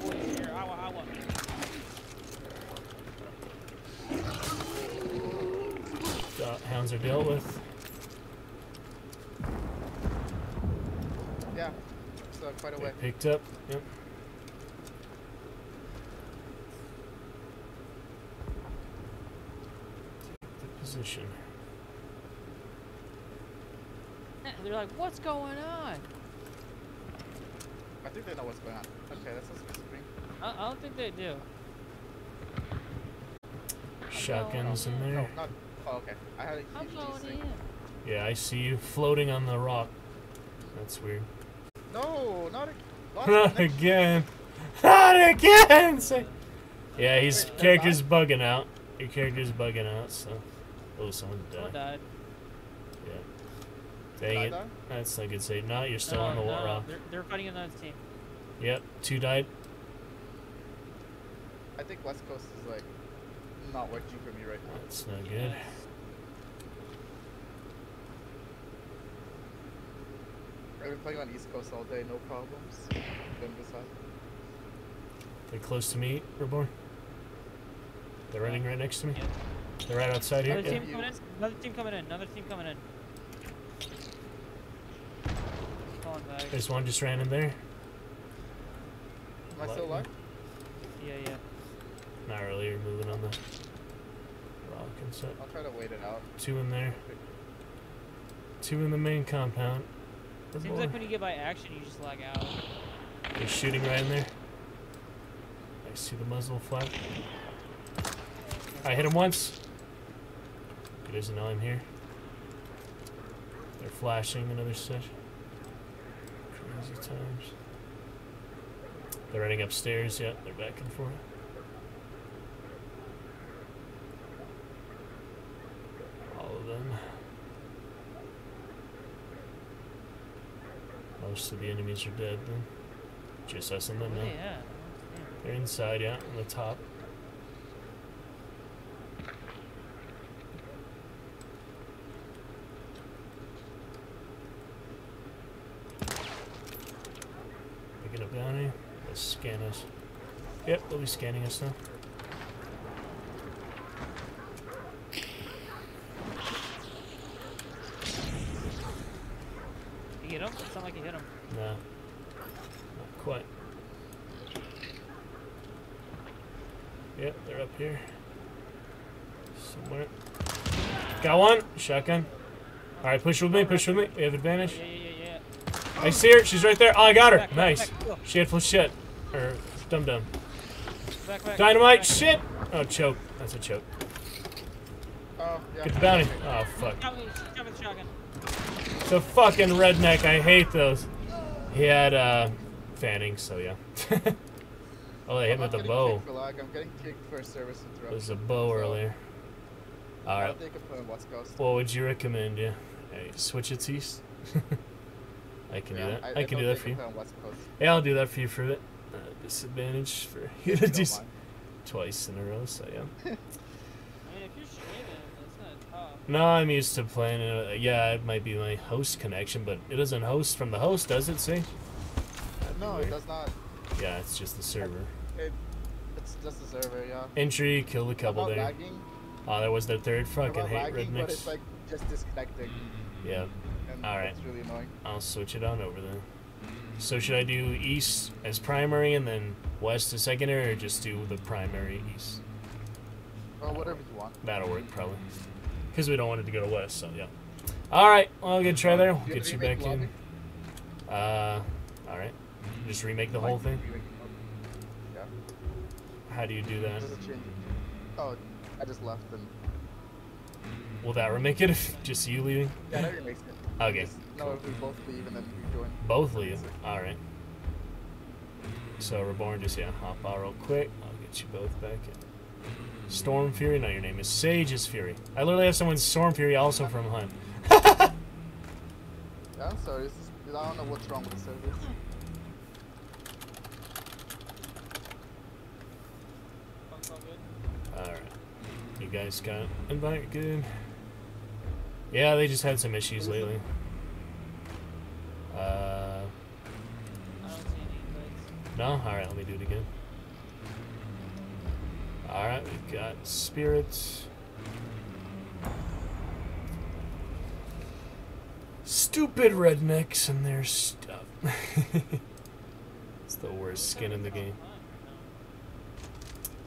Boys here. Ow. Hounds are dealt with. Yeah, so quite a way. Picked up, yep. Take the position. They're like, what's going on? I think they know what's going on. Okay, that's what's going on. I don't think they do. shotguns in there. Oh, not, oh okay. I had a huge yeah, I see you floating on the rock. That's weird. No, not again. Not again! Yeah, his character's bugging out. Your character's bugging out, so... Oh, someone died. Someone died. Yeah. Dang it. That's not a good save. No, you're still on the rock. They're fighting another team. Yep, two died. I think West Coast is, like, not working for me right now. That's not good. I've been playing on East Coast all day, no problems. They're close to me, Reborn. They're running right next to me. Yeah. They're right outside here. Another team coming in. Another team coming in. Another team coming in. There's one just ran in there. Am I still alive? Yeah, yeah. Not really. You're moving on the rock and stuff. I'll try to wait it out. Two in there. Two in the main compound. Seems like when you get by action, you just lag out. They're shooting right in there. I see the muzzle flap. I hit him once. He doesn't know I'm here. They're flashing another set. Crazy times. They're running upstairs. Yep, they're back and forth. All of them. Most of the enemies are dead then. Just us and them now. Yeah. They're inside, yeah, on the top. Picking up Bounty. Let's scan us. Yep, they'll be scanning us now. Here. Somewhere. Got one. Shotgun. Alright, push with me. Push with me. We have advantage. Yeah, yeah, yeah. I see her. She's right there. Oh, I got her. Back, nice. Back, back. She had full shit. Or dum-dum. Dynamite. Back. Shit. Oh, choke. That's a choke. Oh, yeah. Get the Bounty. Oh, fuck. It's a fucking redneck. I hate those. He had, Fanning, so yeah. Oh, they hit with the bow. I'm getting kicked for service interruption. There's a bow earlier. Alright. What would you recommend, yeah? Hey, switch it to East? I can do that. I can do that for you. Yeah, I'll do that for you for a bit. Disadvantage for you to do twice in a row, so yeah. I mean, if you're streaming, that's not tough. No, I'm used to playing. Yeah, it might be my host connection, but it doesn't host from the host, does it, see? No, it does not. Yeah, it's just the server. It's just the server, yeah. Entry, killed a couple there. Lagging? Oh, that was their third fucking hate rednecks. But it's like just disconnecting. Yeah. Alright. Really annoying. I'll switch it on over then. So should I do East as primary and then West as secondary, or just do the primary East? Well, whatever you want. That'll work, probably. Because we don't want it to go to West, so yeah. Alright, well, good try there. We'll get you back in. Alright. Just remake the whole thing? Yeah. How do you do that? Oh, I just left and... Will that remake it if just you leaving? Yeah, that remakes it. Okay. Just, no, cool. If we both leave and then we join. Both leave? Alright. So Reborn, just, yeah, hop out real quick. I'll get you both back in. Storm Fury? No, your name is Sage's Fury. I literally have someone Storm Fury also from Hunt. Yeah, I'm sorry. This is, I don't know what's wrong with the service. Alright. You guys got invite? Good. Yeah, they just had some issues lately. I don't see any invites. No? Alright, let me do it again. Alright, we've got spirits. Stupid rednecks and their stuff. It's the worst skin in the game.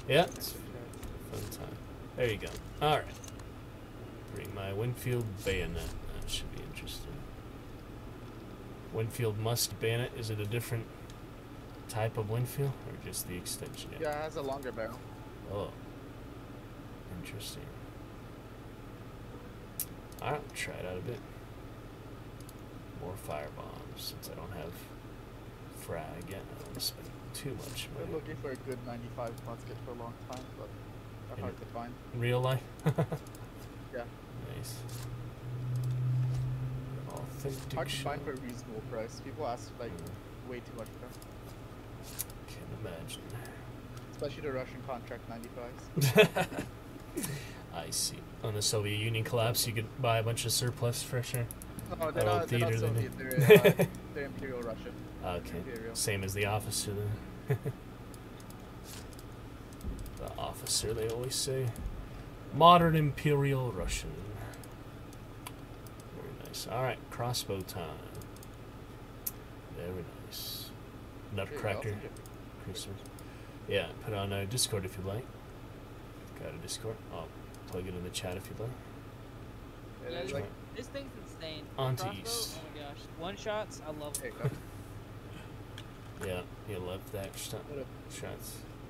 Yeah, it's a fun time. There you go. Alright. Bring my Winfield bayonet. That should be interesting. Winfield must bayonet. Is it a different type of Winfield? Or just the extension? Yeah, it has a longer barrel. Oh. Interesting. I'll try it out a bit. More firebombs since I don't have frag again. I don't spend too much money. I've been looking for a good 95 musket for a long time, but they're hard to find. In real life? Yeah. Nice. Hard to find for a reasonable price. People ask like way too much for them. Can't imagine. Especially the Russian contract 95s. I see. On the Soviet Union collapse, you could buy a bunch of surplus fresh air. No, they're not Soviet. They're Imperial Russian. Okay. Imperial. Same as the officer, then. The officer, they always say. Modern Imperial Russian. Very nice. Alright, crossbow time. Very nice. Nutcracker. Christmas. Yeah, put on a Discord if you'd like. Got a Discord. I'll plug it in the chat if you'd like. Yeah, like this thing's insane. On to East. Oh my gosh. One shots, I love it. Yeah, you love that shots.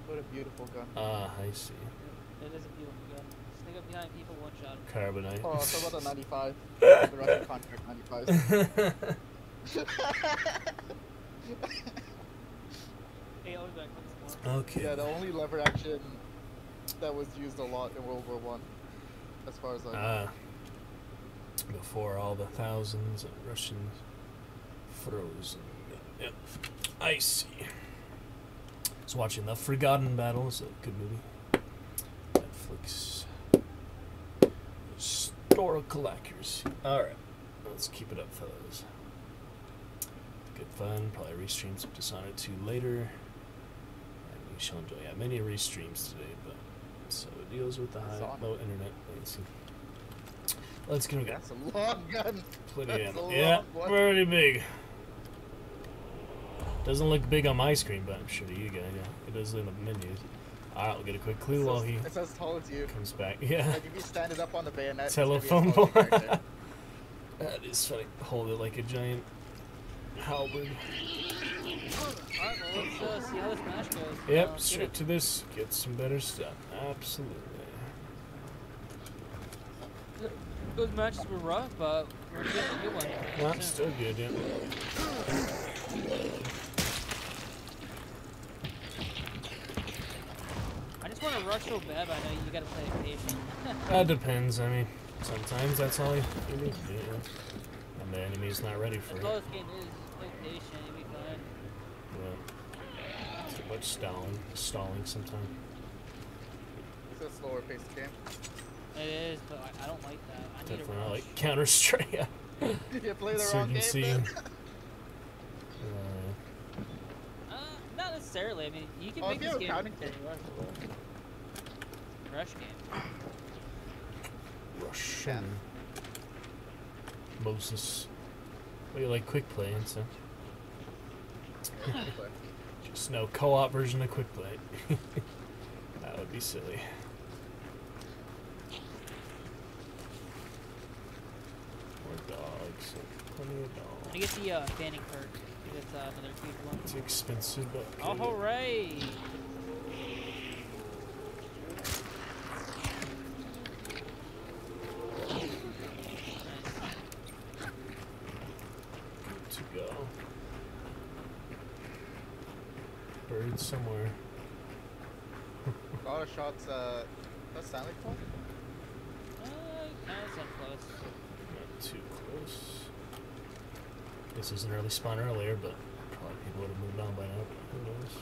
What a beautiful gun. Ah, I see. It is a beautiful gun. Sneak up behind people, one shot. Carbonite. Oh, so about a 95. The Russian contract 95s. Hey, I was back. Okay. Yeah, the only lever action that was used a lot in World War I, as far as I know. Before all the thousands of Russians frozen. Yep. I see. I was watching The Forgotten Battle. It's a good movie. Netflix. Historical accuracy. Alright. Let's keep it up, fellas. Good fun. Probably restream some Dishonored 2 later. We shall enjoy many restreams today, but so it deals with the high, low internet latency. Let's get a gun. That's a long gun. Plenty of ammo. Yeah, pretty big. Doesn't look big on my screen, but I'm sure to you guys, yeah. It does in the menus. All right, we'll get a quick clue while he comes back. Yeah. Like if you stand it up on the bayonet. Telephone pole. That is funny. Hold it like a giant halberd. Alright, well, let's see how this match goes. Yep, straight to this. Get some better stuff. Absolutely. Those matches were rough, but we're getting a good one. Well, that's still good, yeah. I just want to rush so bad, but I know you gotta play it patient. That depends, I mean, sometimes that's all you need to do. Yeah. And the enemy's not ready for it. That's all this game is. Play patient, you'll be fine. Too much stalling sometimes. It's a slower paced game. It is, but I don't like that. I definitely need to like Counter Strike. You play the Insurgency. Wrong game. Not necessarily. I mean, you can make this game a rush game. Rush. Yeah. Moses. Well, you like Quick Play and stuff. Just no co-op version of Quick Play. That would be silly. More dogs. Plenty of dogs. I get the Fanning perk. That's another cute one. It's expensive, but oh, hooray! Somewhere. A lot of shots, that's Stanley Paul? No, it's not close. Not too close. This is an early spawn earlier, but probably people would have moved on by now. Who knows?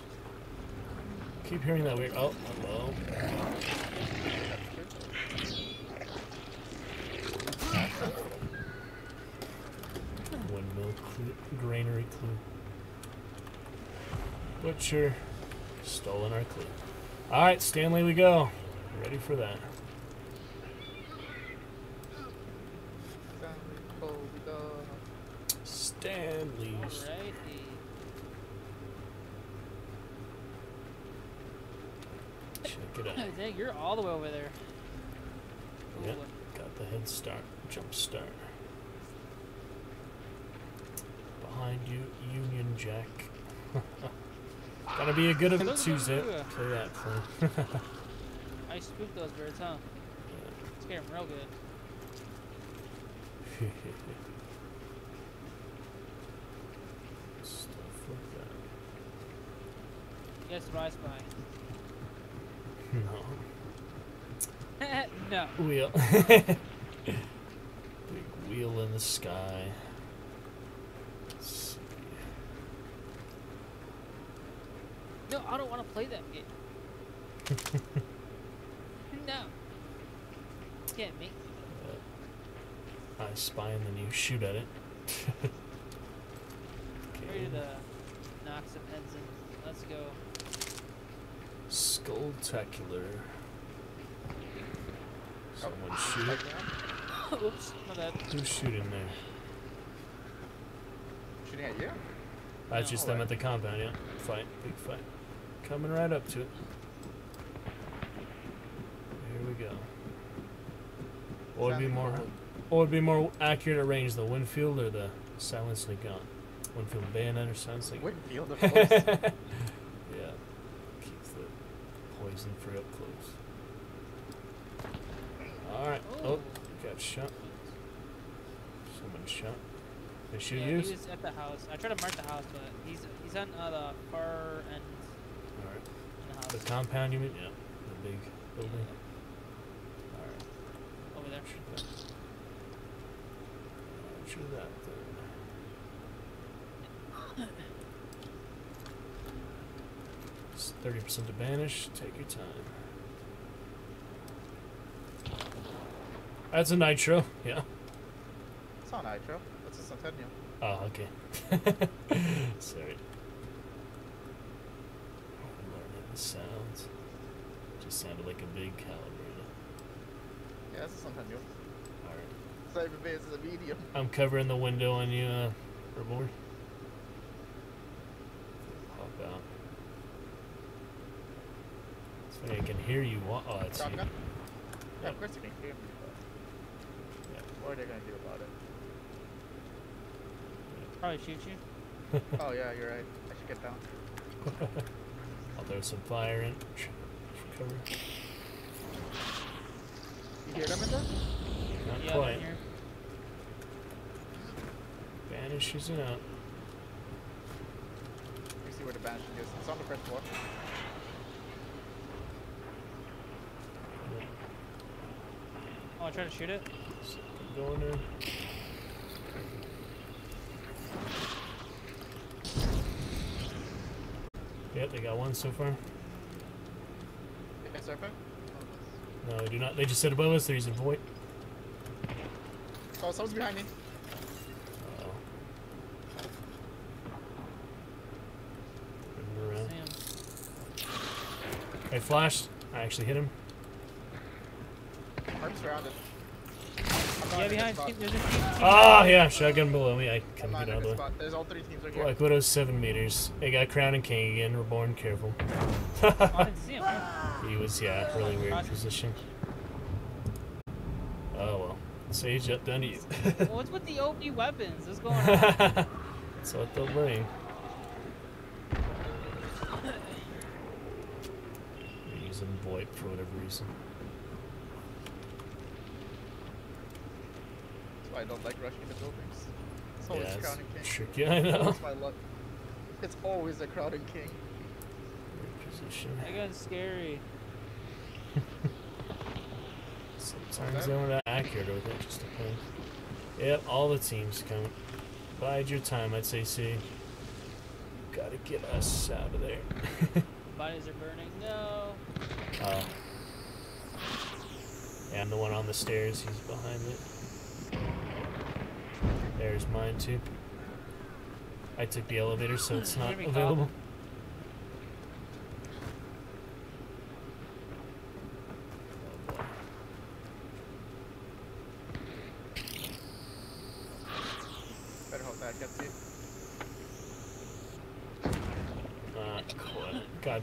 Keep hearing that weird. Oh, hello. Windmill clue, granary clue. Butcher. Stolen our clue. Alright, Stanley, we go. Ready for that. Stanley. Alrighty. Check it out. Dang, you're all the way over there. Yep, got the head start. Jump start. Behind you, Union Jack. Gotta be a good of a Tuesday. Play that. I spooked those birds, huh? Scare him real good. Stuff like that. Guess what I spy? No. No. Wheel. Big wheel in the sky. Let's see. No, I don't want to play that game. No. Can't make me. I spy and then you shoot at it. Okay. Knox the Ensign. Let's go. Skulltacular. Someone shoot. Oops, my bad. Who's shooting there? Shooting at you? That's just them at the compound, yeah. Fight, big fight. Coming right up to it. Here we go. What would be more? What would be more accurate at range, the Winfield or the silencing gun? Winfield bayonet or silencing gun? Winfield, of course. Yeah, keeps the poison free up close. All right. Oh, got shot. Someone shot. They shoot you. He was at the house. I tried to mark the house, but he's on the far end. All right. In the house. The compound, you mean? Yeah. The big building. Yeah. Shoot that thing. It's 30% to banish. Take your time. That's a nitro. Yeah. It's not nitro. That's a centennial. Oh, okay. Sorry. I'm learning the sounds. Just sounded like a big calibrator. Yeah, that's a centennial. I'm covering the window on you, Reborn. Hop out. So I can hear you. Oh, that's you. Yeah, yeah, of course you can hear me. Yeah. What are they gonna do about it? Probably shoot you. Oh yeah, you're right. I should get down. I'll throw some fire in. Cover. You hear them in there? Not quite. Banish is out. Let me see where the Banish is. It's on the first floor. Oh, I tried to shoot it? I'm going in. Yep, they got one so far. Yes, no, they do not. They just sit above us. They're using VoIP. Oh, someone's behind me. Uh-oh. Around. I flashed. I actually hit him. I'm surrounded. Yeah, behind. Oh, yeah. Shotgun below me. I couldn't get out of the way. There's all three teams right here. Black Widow's 7 meters. They got Crown and King again. Reborn, careful. I didn't see him. He was, yeah, really weird position. Sage, up done to you. What's with the OP weapons? What's going on? That's what they'll bring. They're using VoIP for whatever reason. That's why I don't like rushing into buildings. It's always a Crown and King. Tricky, I know. That's my luck. It's always a Crown and King. That gun's scary. Sometimes they're not accurate with it, just depends. Yep, all the teams come. Bide your time, I'd say, see. Gotta get us out of there. Bodies are burning, no. Oh. Yeah, I'm the one on the stairs, he's behind it. There's mine too. I took the elevator, so it's not available.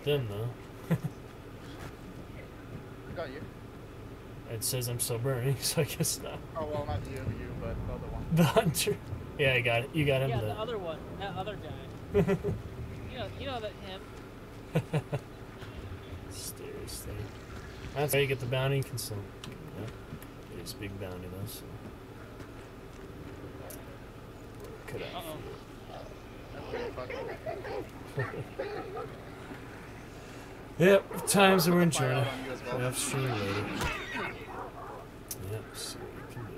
Them though. I got you. It says I'm still burning, so I guess not. Oh well, not you, but the other one. The hunter. Yeah, I got it. You got him. Yeah, the other one, that other guy. you know that him. Stairs thing. That's how you get the bounty. You can still. Yeah. this big bounty though, so. Could have. Yep, times that we're in China. We have stream later. Yep, so we can do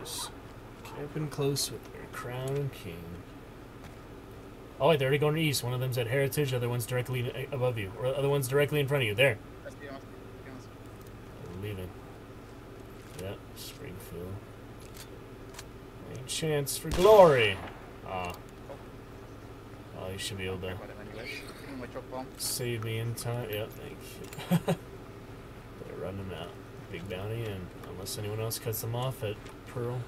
just camping close with their Crown and King. Oh wait, they're already going east. One of them's at Heritage, the other one's directly above you. Or the other one's directly in front of you. There. That's the Austin Council. I'm leaving. Yep, Springfield. A chance for glory. Ah. Oh, you should be able to save me in time. Yep, thank you. They're running out. Big bounty, and unless anyone else cuts them off at Pearl,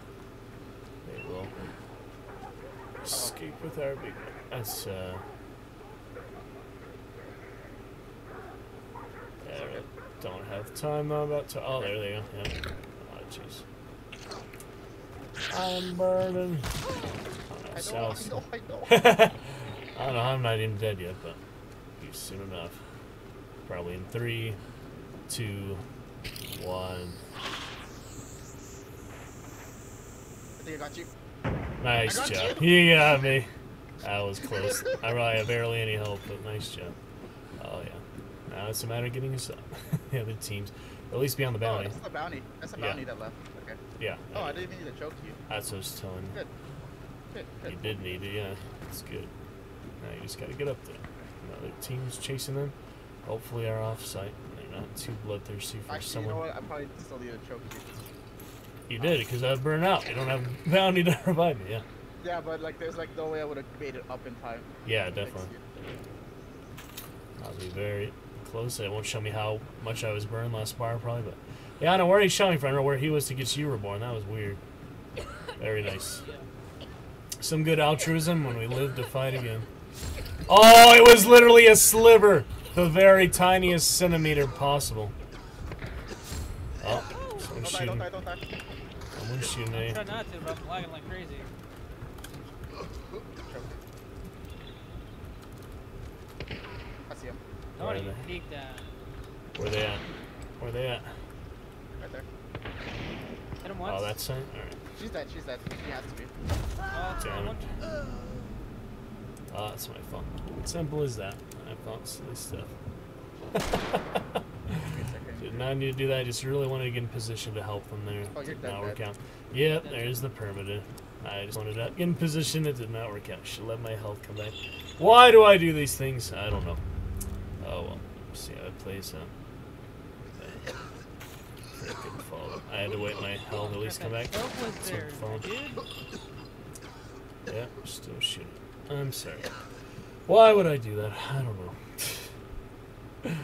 they will escape with our big. That's I don't have time. I'm about to. Oh, there they go. Yeah. Oh, jeez. I'm burning. I know. I don't know, I'm not even dead yet, but be soon enough. Probably in 3, 2, 1. I think I got you. Nice job. You got me. That was close. I really have barely any help, but nice job. Oh, yeah. Now it's a matter of getting us up. The other teams. At least be on the bounty. Oh, that's the bounty. That's the bounty that left. Okay. Yeah. Oh, I didn't even need to choke you. That's what I was telling you. Good. Good. You did need it, yeah. It's good. Now you just gotta get up there. Another team's chasing them. Hopefully are off site. They're not too bloodthirsty for someone. You know what? I probably still need to choke you. You did, because I was burned out. You don't have bounty to revive me, yeah. Yeah, but like there's like no way I would have made it up in time. Yeah, definitely. I'll be very close. It won't show me how much I was burned last bar probably, but yeah, I don't know where he's showing from or where he was to get you reborn. That was weird. Very nice. Some good altruism when we live to fight again. Oh, it was literally a sliver. The very tiniest centimeter possible. Oh, someone's shooting. Someone's shooting me. Try not to, but I'm lagging like crazy. I see him. Where are they? Where they at? Where they at? Right there. Hit him once. Oh, that's it? Alright. She's dead, she's dead. She has to be. Damn it. Oh, that's my fault. Simple as that. I thought silly stuff. Did not need to do that. I just really wanted to get in position to help them there. Oh, did not work out. Yep, there's the permanent. I just wanted to get in position. It did not work out. Should let my health come back. Why do I do these things? I don't know. Oh well. Let's see how it plays out. I couldn't fall. I had to wait my health at least come back. Yeah, still shooting. I'm sorry. Why would I do that? I don't know. Make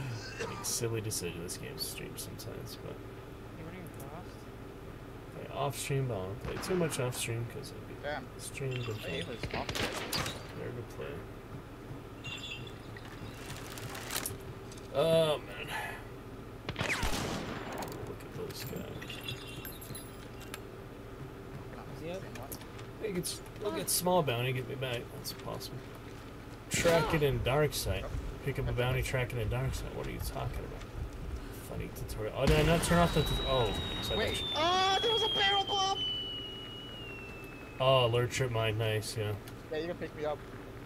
silly decision. This game's stream sometimes, but. Hey, what are you play off stream, but I don't play too much off stream because I'd be streamed to play. There to play. Oh man. Look at those guys. Yep. I think it's. We'll get small bounty, get me back. That's possible. Track it in dark sight. Pick up a bounty, track it in dark sight. What are you talking about? Funny tutorial. Oh, did I not turn off the. Oh, wait. Oh, there was a barrel bomb! Oh, alert trip mine. Nice, yeah. Yeah, you can pick me up.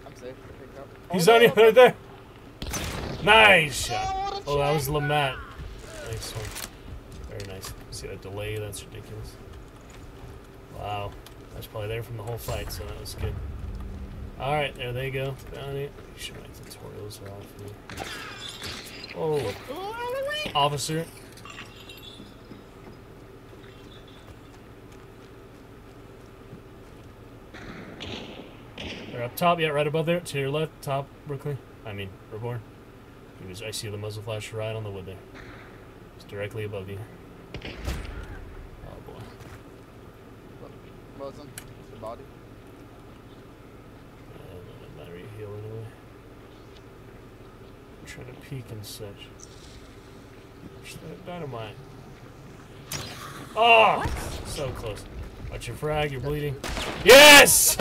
I'm safe. Pick me up. Oh, he's on you right there! Nice shot! Oh, that was Lamat. Nice one. Very nice. See that delay? That's ridiculous. Wow. I was probably there from the whole fight, so that was good. Alright, there they go. Bounty. Make sure my tutorials are off here. Oh. Officer. They're up top, yeah, right above there. To your left, top, Brooklyn. I mean, Reborn. I see the muzzle flash right on the wood there. It's directly above you. Wasn't the body. I don't know, I'm healing away. I'm trying to peek and such. Watch that dynamite. Oh! What? So close. Watch your frag, you're bleeding. Yes!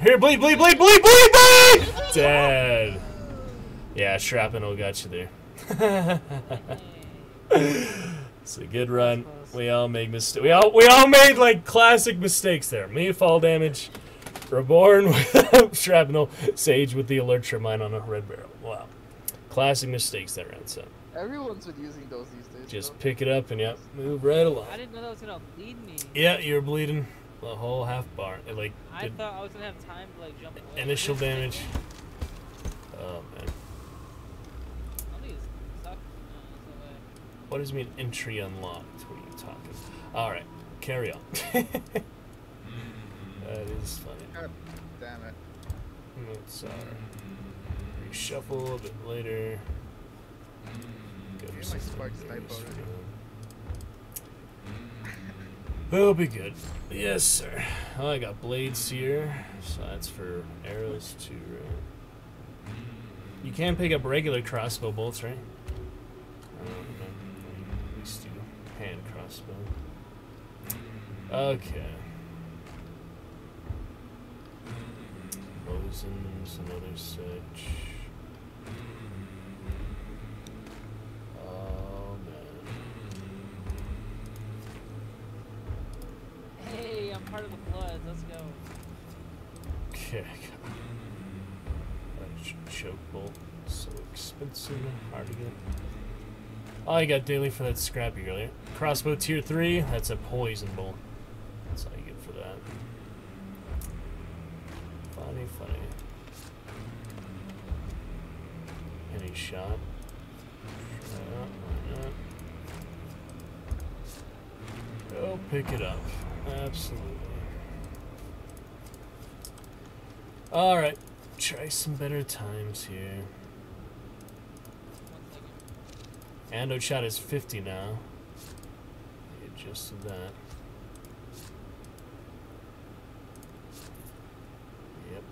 Here, bleed, bleed, bleed, bleed, bleed, bleed! Dead. Yeah, shrapnel got you there. It's a good run. We all made mistakes. We all made like classic mistakes there. Me fall damage, Reborn with shrapnel, Sage with the alert shrine on a red barrel. Wow, classic mistakes that round. So everyone's been using those these days. Just pick it up and move right along. I didn't know that was gonna bleed me. Yeah, you're bleeding the whole half bar. It, like I thought I was gonna have time to like jump away. Initial damage. Oh man. What does it mean entry unlocked? What are you talking? All right, carry on. That is funny. God damn it. Let's reshuffle a little bit later. Here's my Sparks typo. That'll be good. Yes, sir. Oh, I got blades here, so that's for arrows too, right? You can pick up regular crossbow bolts, right? Hand crossbow. Okay. Bosons, another such. Oh man. Hey, I'm part of the Bloods. Let's go. Okay. Choke bolt. So expensive. Hard to get. Oh, I got daily for that scrappy earlier. Crossbow tier 3, that's a poison bolt. That's all you get for that. Funny, funny. Any shot? Why not? Go pick it up. Absolutely. Alright, try some better times here. Ando shot is 50 now. I adjusted that. Yep.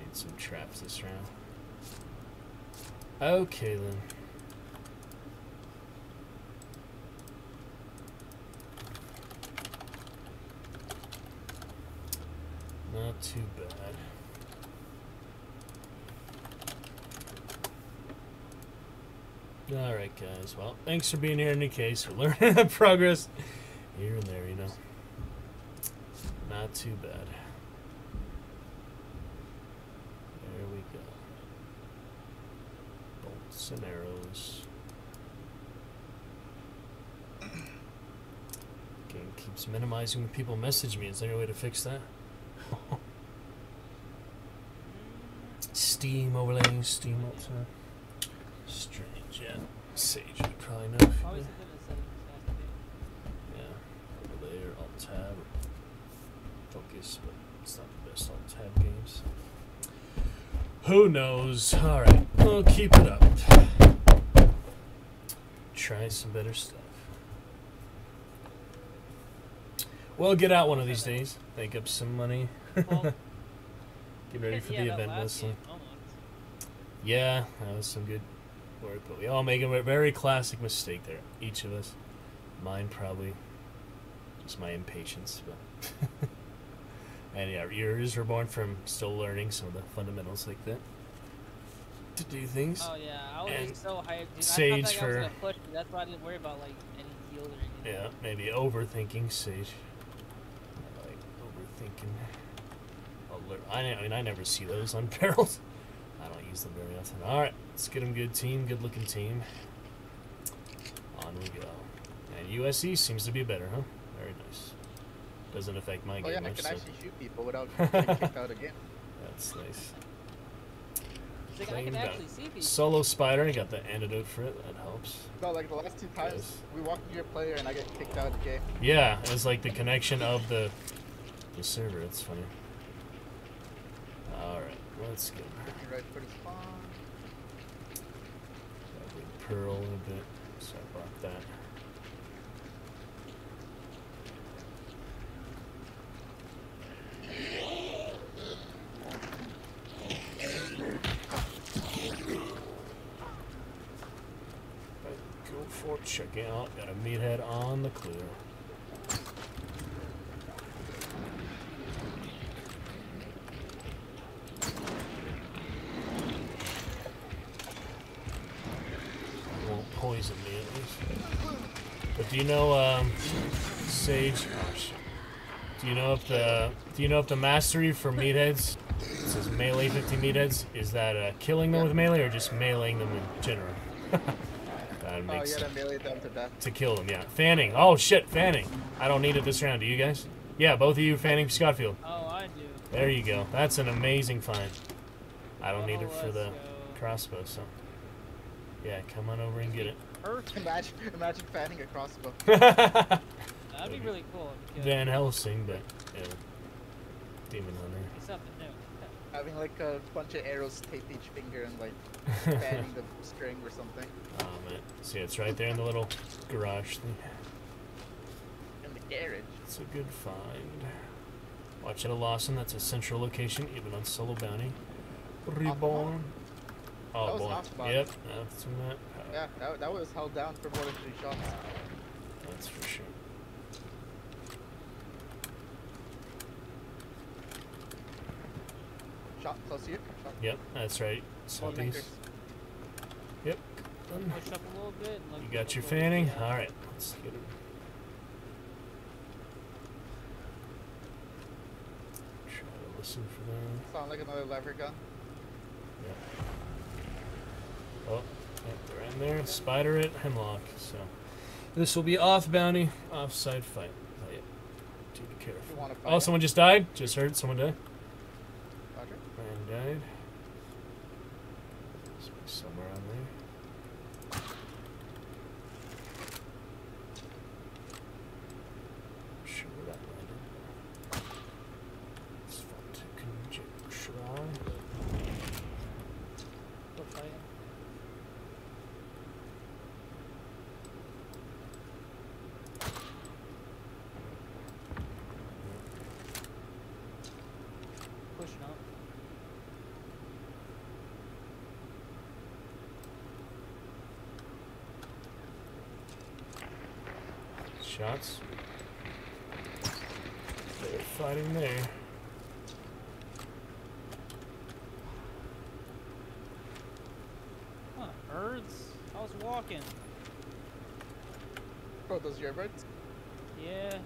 Need some traps this round. Okay then. Not too bad. Alright guys, well, thanks for being here in any case, for learning the progress here and there, you know. Not too bad. There we go. Bolts and arrows. Game keeps minimizing when people message me. Is there any way to fix that? Steam overlaying, Steam ultimate. Strange, yeah. Sage would probably know. Yeah, overlayer, alt tab, focus, but it's not the best alt tab games. Who knows? Alright, we'll keep it up. Try some better stuff. We'll get out one of these days, make up some money. Get ready for the event, Leslie. Yeah, that was some good work, but we all make a very classic mistake there, each of us. Mine probably, just my impatience, but and yeah, yours were born from still learning some of the fundamentals like that to do things. Oh yeah, I was and so hyped, dude. Sage I thought like I was gonna push, but that's why I didn't worry about like any heal or anything. Yeah, maybe overthinking Sage. I like overthinking alert. I mean, I never see those on barrels. I don't use them very often. Alright, let's get them good team, good looking team. On we go. And USE seems to be better, huh? Very nice. Doesn't affect my game much. I can actually shoot people without getting kicked out again. That's nice. Like, I can actually see people. Solo spider, I got the antidote for it, that helps. No, like the last two times we walked near a player and I got kicked out of the game. Yeah, it was like the connection of the server, it's funny. Alright, let's get right for the spawn. That big pearl a little bit, so I bought that. Go for it, check out. Got a meathead on the clear. But do you know, Sage? Do you know if the mastery for meatheads, it says melee 50 meatheads, is that killing them with melee or just meleeing them in general? That makes sense. To melee them to death. To kill them, yeah. Fanning. Oh shit, Fanning. I don't need it this round. Do you guys? Yeah, both of you, Fanning, Scottfield. Oh, I do. There you go. That's an amazing find. I don't need it for the crossbow, so. Yeah, come on over and get it. Imagine fanning a crossbow. That'd be really cool. Van Helsing, but yeah, demon hunter. It's something new. Having like a bunch of arrows taped each finger and like fanning the string or something. Oh man, see, it's right there in the little garage thing. In the garage. It's a good find. Watch out, Lawson. That's a central location, even on solo bounty. Reborn. Oh boy. Yep. That's that. Yeah, that was held down for more than 3 shots. That's for sure. Shot close to you? Shot. Yep, that's right. Southeast. Yep. Push up a little bit. You got your fanning? Alright, let's get it. Try to listen for that. Sound like another lever gun. Yeah. Oh. They're in there, spider it, hemlock. So this will be off bounty, offside fight. Oh, yeah. Do be careful. Oh, someone just died. Just heard someone die. Roger. Man died. Must be somewhere on there. I'm sure where that landed. It's fun to conjecture. Shots. They're fighting there. Huh, birds? I was walking. Oh, those are your birds? Yeah.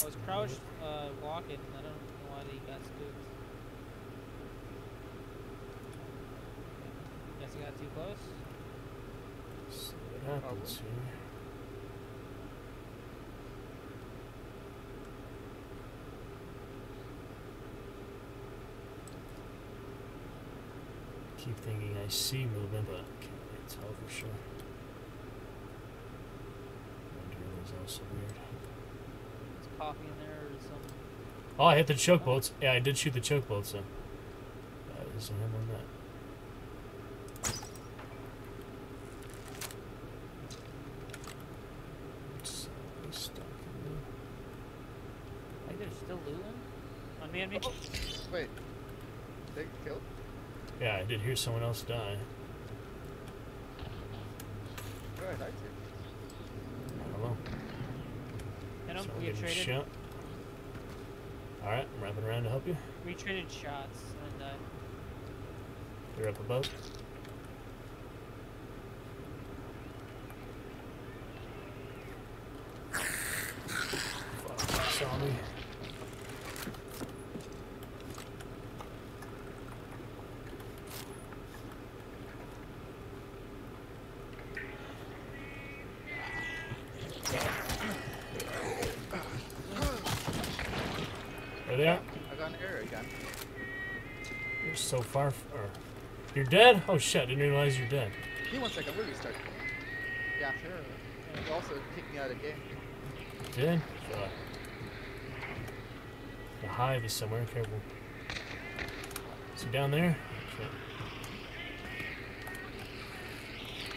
I was crouched, walking. I don't know why they got spooked. Guess I got too close? Happens here. I keep thinking I see movement, but I can't really tell for sure. Wondering is also weird. It's coffee in there or something. Oh, I hit the choke bolts. Yeah, I did shoot the choke bolts, so that is him on that. I did hear someone else die. Where did I don't know. And I'm getting alright, I'm wrapping around to help you. We traded shots and I died. You're up above. So far, you're dead? Oh shit, I didn't realize you're dead. Give me 1 second, we'll restart. Yeah, sure. You also kicked me out of the game. You did? Fuck. The hive is somewhere, careful. Is he down there?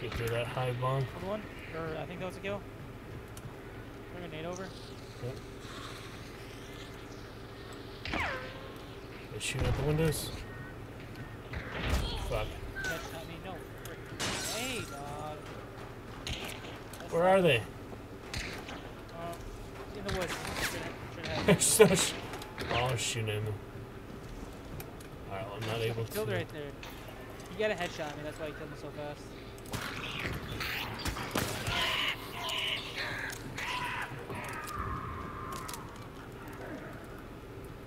Shit. Get through that hive bomb. One? Or I think that was a kill. Bring a grenade over. Yep. They shoot out the windows. Fuck. Hey, dog. Where are they? In the woods. Oh, shoot him. Alright, well, I'm not able to. Killed right there. You You got a headshot at me, that's why you killed me so fast.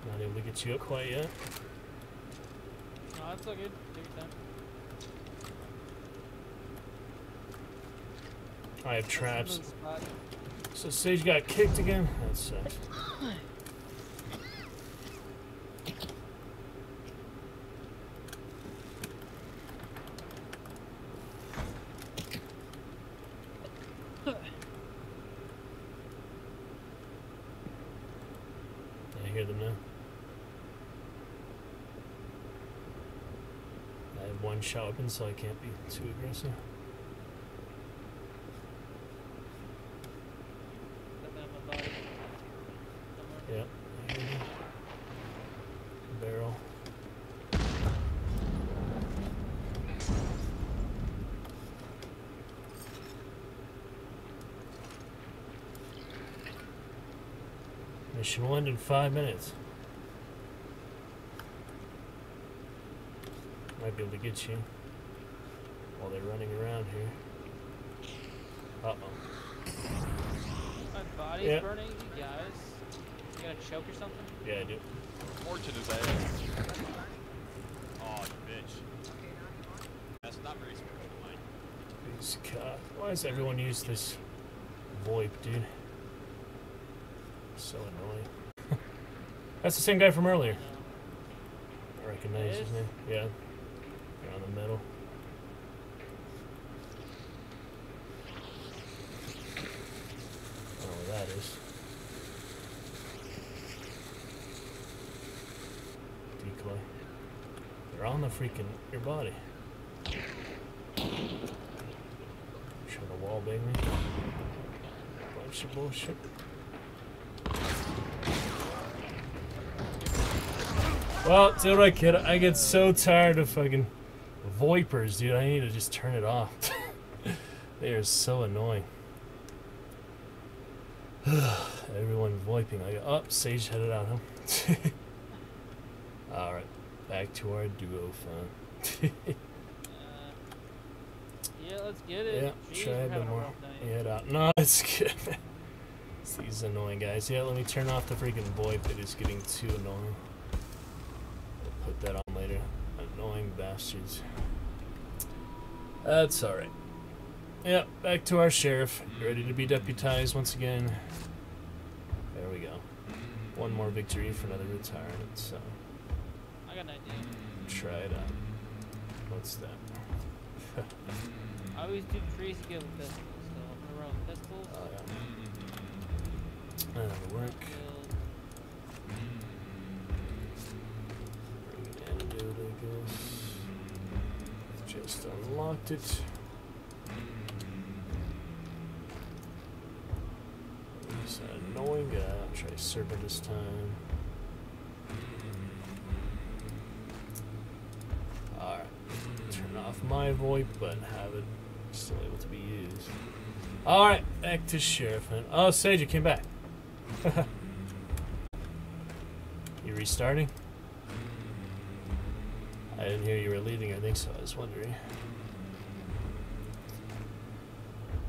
Not able to get you up quite yet. No, that's all good. Take your time. I have traps. So Sage got kicked again? That sucks. I hear them now. I have one shot weapon, so I can't be too aggressive. She'll end in 5 minutes. Might be able to get you while they're running around here. My body's burning, you guys. You got a choke or something? Yeah, I do. Fortune is ass. Oh, you bitch. That's not very special to mine. Why does everyone use this VoIP, dude? So annoying. That's the same guy from earlier. I recognize his name. Yeah. You're on the metal. I don't know where that is. Decoy. They're on the freaking your body. Trying to wallbang me. Bunch of bullshit. Well, dude, I get so tired of fucking VoIPers, dude. I need to just turn it off. They are so annoying. Everyone VoIPing. Sage headed out, huh? Alright, back to our duo phone. Yeah, let's get it. Yeah, jeez, try it more. Head out. No, it's good. It's these annoying guys. Yeah, let me turn off the freaking VoIP. It is getting too annoying. Put that on later. Annoying bastards. That's alright. Yep, back to our sheriff. You ready to be deputized once again? There we go. One more victory for another retirement, so. I got an idea. Try it out. What's that? I always do crazy good with pistols, so I'm gonna run with pistols. Oh, yeah. That'll work. Just unlocked it. This annoying guy. I'll try serpent this time. Alright. Turn off my VoIP, but have it still able to be used. Alright, back to Sheriff. Oh, Sage, you came back. You restarting? I didn't hear you were leaving, I think so. I was wondering.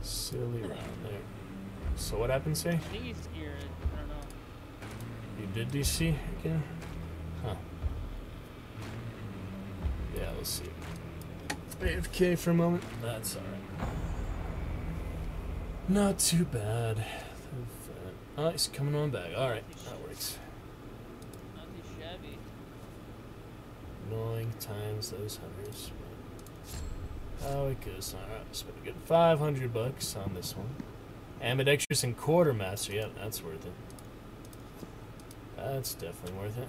Silly round there. So what happened, Say? I think he's here. I don't know. You did DC again? Huh. Yeah, let's see. AFK for a moment. That's alright. Not too bad. Oh, he's coming on back. Alright, that works. Annoying times those hunters. Oh, it goes. Alright, spent a good $500 on this one. Ambidextrous and quartermaster. Yeah, that's worth it. That's definitely worth it.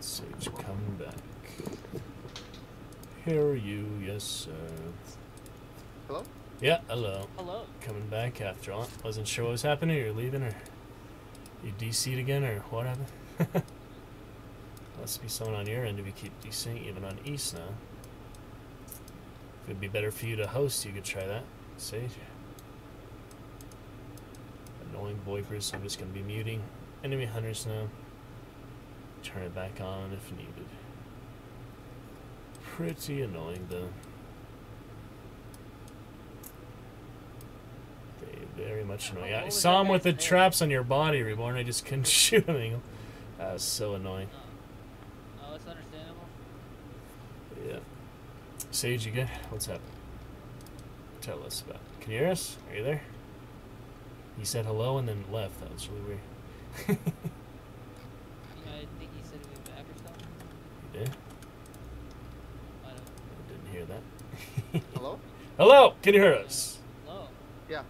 Sage coming back. Here are you, yes, sir. Hello? Yeah, hello. Hello. Coming back after all. Wasn't sure what was happening. You're leaving or. You DC'd again, or what happened? Must be someone on your end if you keep DCing, even on East now. If it'd be better for you to host, you could try that, Sage. Annoying VoIPers, so I'm just going to be muting. Enemy hunters now. turn it back on if needed. Pretty annoying though. Very much annoying. I saw him with the traps on your body, Reborn. I just couldn't shoot him. That was so annoying. Oh, that's understandable. Yeah. Sage, you good? What's up? Tell us about it. Can you hear us? Are you there? He said hello and then left. That was really weird. Yeah, I think he said he was back or something. You did? I don't know. I didn't hear that. Hello? Hello! Can you hear us? Hello. Yeah.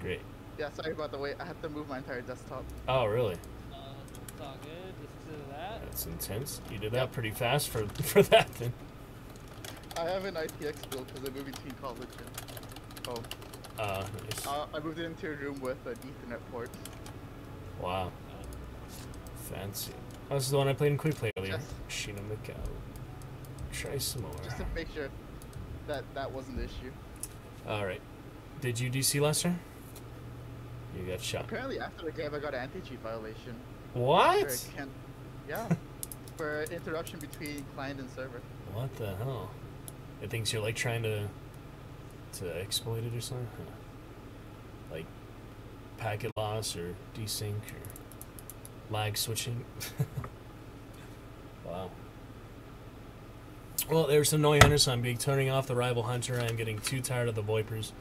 Great. Yeah, sorry about the wait. I have to move my entire desktop. Oh, really? It's all good. Listen to that. That's intense. You did that pretty fast for that, then. I have an IPX build because I moved between college and home. Oh. Nice. I moved it into a room with an Ethernet port. Wow. Fancy. Oh, this is the one I played in Quick Play earlier. Sheena Macau. Try some more. Just to make sure that that wasn't the issue. Alright. Did you DC Lester? You got shot. Apparently after the game I got an anti-cheat violation. What? For interruption between client and server. What the hell? It thinks you're like trying to exploit it or something? Huh. Like packet loss or desync or lag switching. Wow. Well, there's some noise hunters, so I'm turning off the rival hunter. I'm getting too tired of the VoIPers.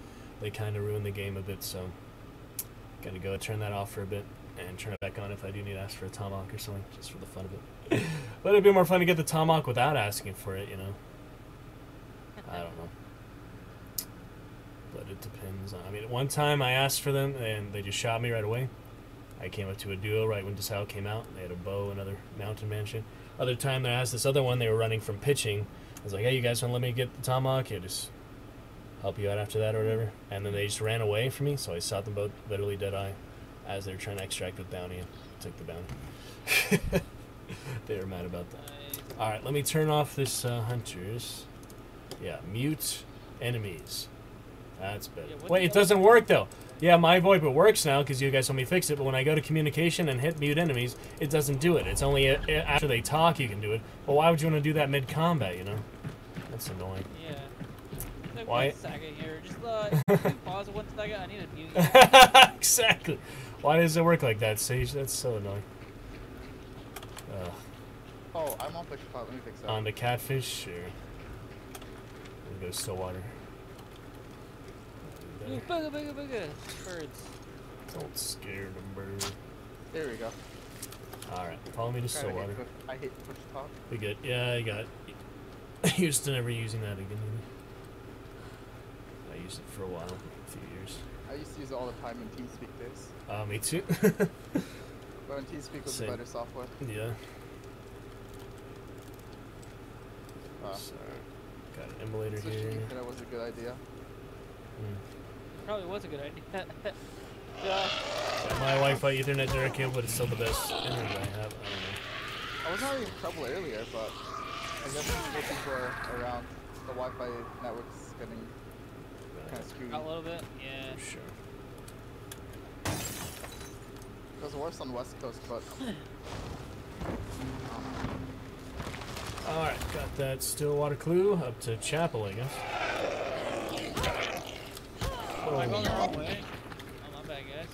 They kind of ruined the game a bit, so gotta go turn that off for a bit and turn it back on if I do need to ask for a Tomahawk or something, just for the fun of it. But it'd be more fun to get the Tomahawk without asking for it, you know. I don't know. But it depends on, I mean, one time I asked for them and they just shot me right away. I came up to a duo right when Desau came out. They had a bow, another mountain mansion. Other time I asked this other one, they were running from pitching. I was like, hey, you guys wanna let me get the Tomahawk? Yeah, just help you out after that or whatever. And then they just ran away from me, so I shot them both literally dead eye as they were trying to extract with bounty and took the bounty. They were mad about that. Alright, let me turn off this hunters. Yeah, mute enemies. That's better. Yeah, wait, it doesn't work though. Yeah, my VoIP it works now because you guys told me to fix it, but when I go to communication and hit mute enemies, it doesn't do it. It's only after they talk you can do it. But why would you want to do that mid-combat, you know? That's annoying. Yeah. Like why? 1 second here. Just pause 1 second. I need a mute. Exactly. Why does it work like that, Sage? That's so annoying. Ugh. Oh, I'm on push pot. Let me fix that. On the catfish? Sure. There goes still water. Ooh, booga, booga, booga. Birds. Don't scare them, bird. There we go. Alright, follow me to Stillwater. I hate push talk. We good. Yeah, I got it. Used to never using that again. I used it for a while, a few years. I used to use it all the time in TeamSpeak days. Me too. But when TeamSpeak was better software. Yeah. Sorry. Got an emulator here. That was a good idea. Mm. Probably was a good idea. Yeah. My Wi-Fi Ethernet direct cable, but it's still the best internet I have. I was having trouble earlier, but I guess people were around the Wi-Fi network's getting kind of screwed. A little bit, yeah. For sure. It was worse on the West Coast, but. All right, got that Stillwater clue up to Chapel, I guess. Oh, am I going the wrong way? Oh, my bad, guys.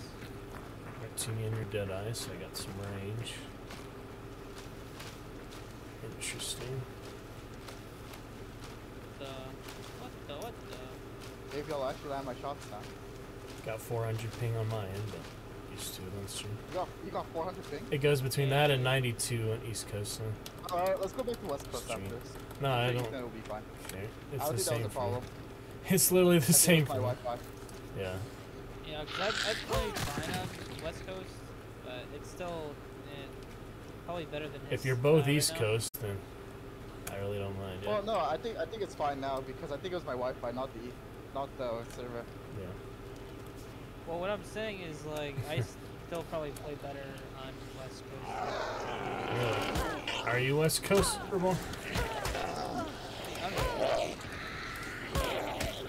Alright, see me in your dead eye, so I got some range. Interesting. What the? Maybe I'll actually land my shots now. Got 400 ping on my end, but used to it on stream. You got 400 ping? It goes between that and 92 on East Coast, so. Alright, let's go back to West Coast after this. No, I don't. It'll be fine. Okay. It's the same problem. It's literally the same thing. Yeah. Yeah, because I've played fine on the West Coast, but it's still probably better than his. If you're both East Coast, then I really don't mind. Yeah. Well, no, I think it's fine now because I think it was my Wi-Fi, not the server. Yeah. Well, what I'm saying is like I still probably play better on West Coast. Really? Are you West Coast, Reborn?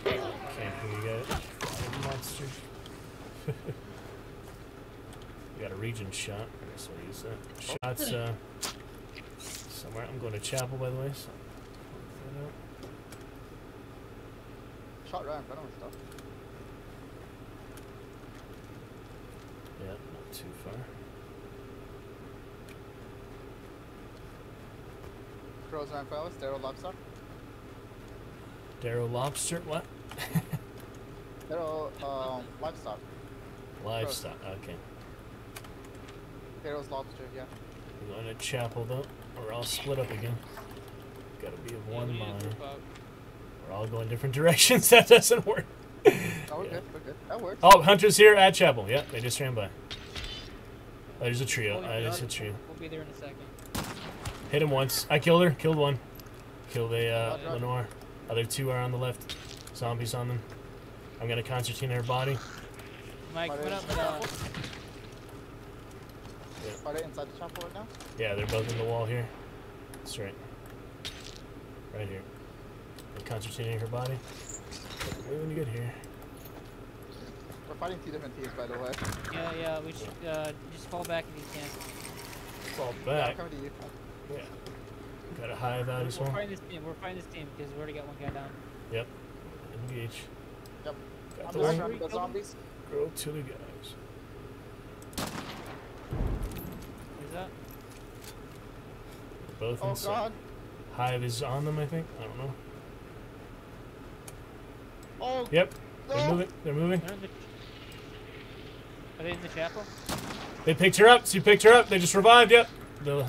Can't believe it. Monster. We got a region shot. I guess we'll use that. Shots somewhere. I'm going to Chapel, by the way. So shot right in front of stuff. Yeah, not too far. Crows and Fellas, Darrow Lobster. Darrow Lobster? What? Darrow, livestock. Livestock, Crows. Okay. Darrow's Lobster, yeah. We're going to Chapel, though. We're all split up again. Gotta be of one mind. We're all going different directions. That doesn't work. Oh, we're good. We're good. That works. Oh, Hunter's here at Chapel. Yeah, they just ran by. Oh, there's a trio. Oh, there's a trio. We'll be there in a second. Hit him once. I killed her. Killed one. Killed a Lenoir. Other two are on the left. Zombies on them. I'm gonna concertina her body. Mike, what up, Mike? Yeah. Are they inside the Chapel right now? Yeah, they're both in the wall here. That's right. Right here. Concertinating her body. Wait when you get here. We're fighting two different teams, by the way. Yeah, yeah, we should just fall back if you can. Fall back? Yeah, I'm coming to you. Yeah. Got a hive out as well. We're fighting this team because we already got one guy down. Yep. Engage. Yep. Got the one. The zombies. Go to the guys. Who's that? They're both inside. God. Hive is on them, I think. I don't know. Oh, yep, they're moving. They're moving. Are they in the Chapel? They picked her up. She picked her up. They just revived. Yep. The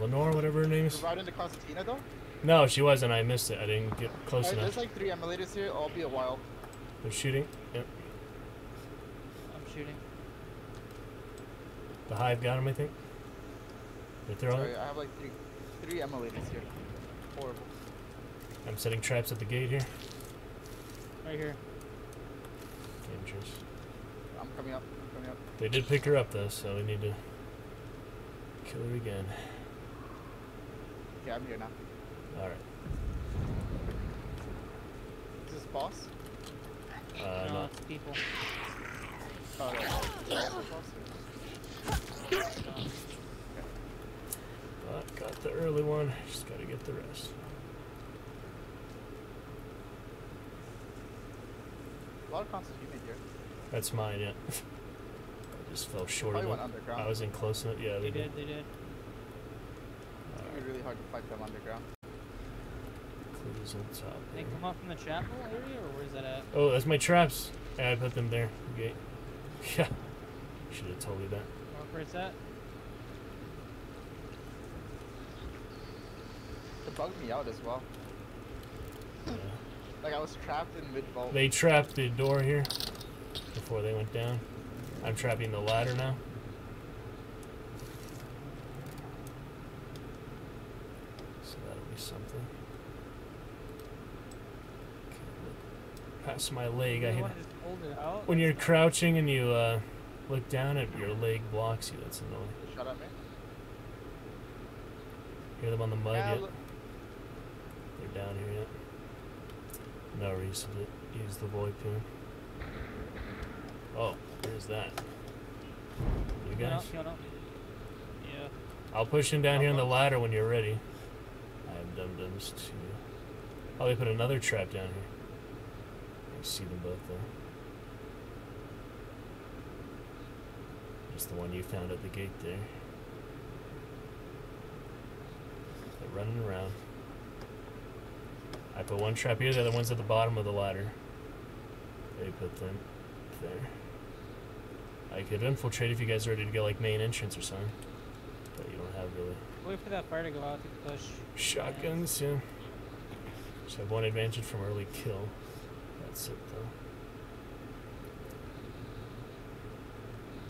Lenore, whatever her name is. Right into Constantina, though. No, she wasn't. I missed it. I didn't get close enough. There's like three emulators here. I'll be a while. They're shooting. Yep. I'm shooting. The Hive got him, I think. They're throwing. Sorry, I have like three emulators here. Horrible. I'm setting traps at the gate here. Right here. Dangerous. I'm coming up. I'm coming up. They did pick her up, though, so we need to kill her again. Yeah, I'm here now. Alright. Is this boss? No, it's people. Oh, yeah. Well, got the early one. Just gotta get the rest. A lot of consoles you made here. That's mine, yeah. I just fell short of it. I was in close enough. Yeah, they did. It's going to be really hard to fight them underground. Clues on top. They come up from the Chapel area, or where's that at? Oh, that's my traps. Yeah, I put them there. Okay. Yeah. Should have told you that. Where's that? It bugged me out as well. Yeah. Like I was trapped in mid-vault. They trapped the door here before they went down. I'm trapping the ladder now. So that'll be something. Past my leg, I hit. When you're crouching and you look down at your leg blocks you, that's annoying. Shut up, man. Hear them on the mud yet? They're down here yet. No reason to use the VoIP here. Oh, there's that. You guys? No. Yeah. I'll push him down here on the ladder when you're ready. I have dum-dums too. Oh, they put another trap down here. I see them both there. Just the one you found at the gate there. They're running around. I put one trap here, the other one's at the bottom of the ladder. They put them there. I could infiltrate if you guys are ready to go, like main entrance or something. But you don't have really. Wait for that fire to go out to push. Shotguns, yeah. Just have one advantage from early kill. That's it, though.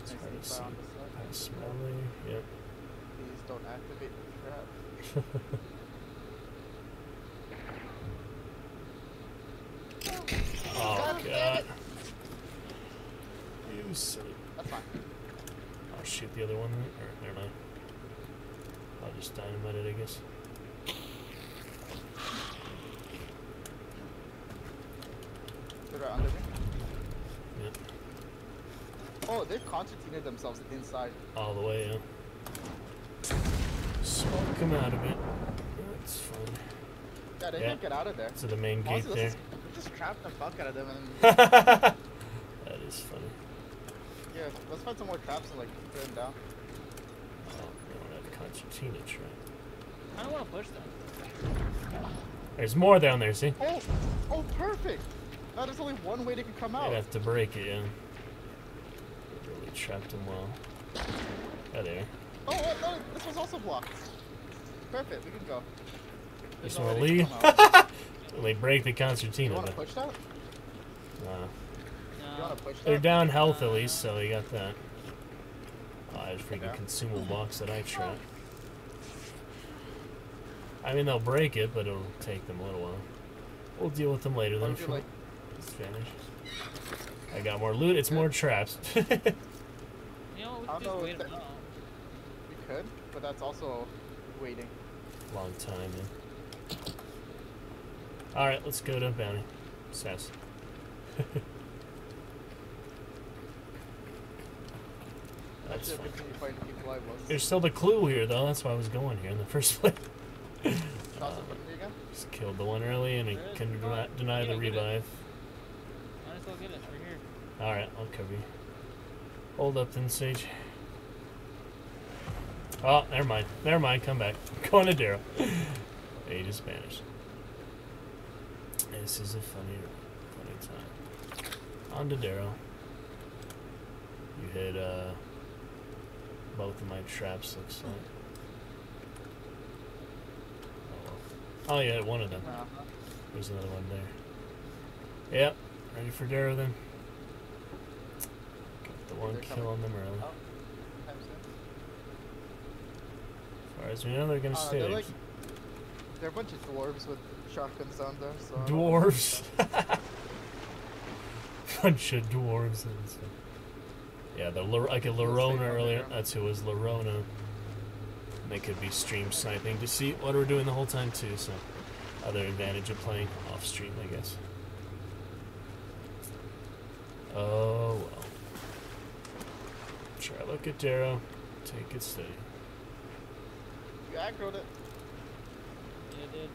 It's hard to see. I smell it. Yep. Please don't activate the trap. Oh, God. You silly. That's fine. I'll shoot the other one. Or, never mind. I'll just dynamite it, I guess. They're right under me? Yep. Oh, they've concertinaed themselves inside. All the way, yeah. Smoke come out of it. That's fun. Yeah, they can't get out of there. So the main gate there. Just trap the fuck out of them. And... that is funny. Yeah, let's find some more traps and like put them down. Oh, we don't have a concertina trap. I don't want to push them. There's more down there, see? Oh, oh, perfect. Now there's only one way they can come out. I'd have to break it, yeah. Really trapped them well. Oh, there. Oh, no, this was also blocked. Perfect, we can go. There's just want to leave. They break the concertina. You want to push that? No. They're down health at least, so you got that. Oh, I freaking consumable box that I trapped. I mean, they'll break it, but it'll take them a little while. We'll deal with them later then. Like... I got more loot. It's more traps. You know, we could just wait a while. We could, but that's also waiting. Long time, man. Alright, let's go to Bounty. Sass. That's fine. There's still the clue here, though. That's why I was going here in the first place. Just killed the one early, and he couldn't deny the revive. Might as well get it. We're here. Alright, I'll cover you. Hold up then, Sage. Oh, never mind. Never mind. Come back. I'm going to Darrow. He just vanished. This is a funny time. On to Darrow. You hit both of my traps, looks like. Oh, yeah, one of them. There's another one there. Yep, ready for Darrow then. Got the one kill on them early. As far as we know, they're gonna stay. They're, like, they're a bunch of dwarves with shotguns on them. So dwarves? Bunch of dwarves. And stuff. Yeah, they're like a Lerona earlier. That's who was Lerona. They could be stream sniping to see what we're doing the whole time too, so other advantage of playing off stream, I guess. Oh well. Sure, look at Darrow. Take it steady. You aggroed it. Yeah, I did.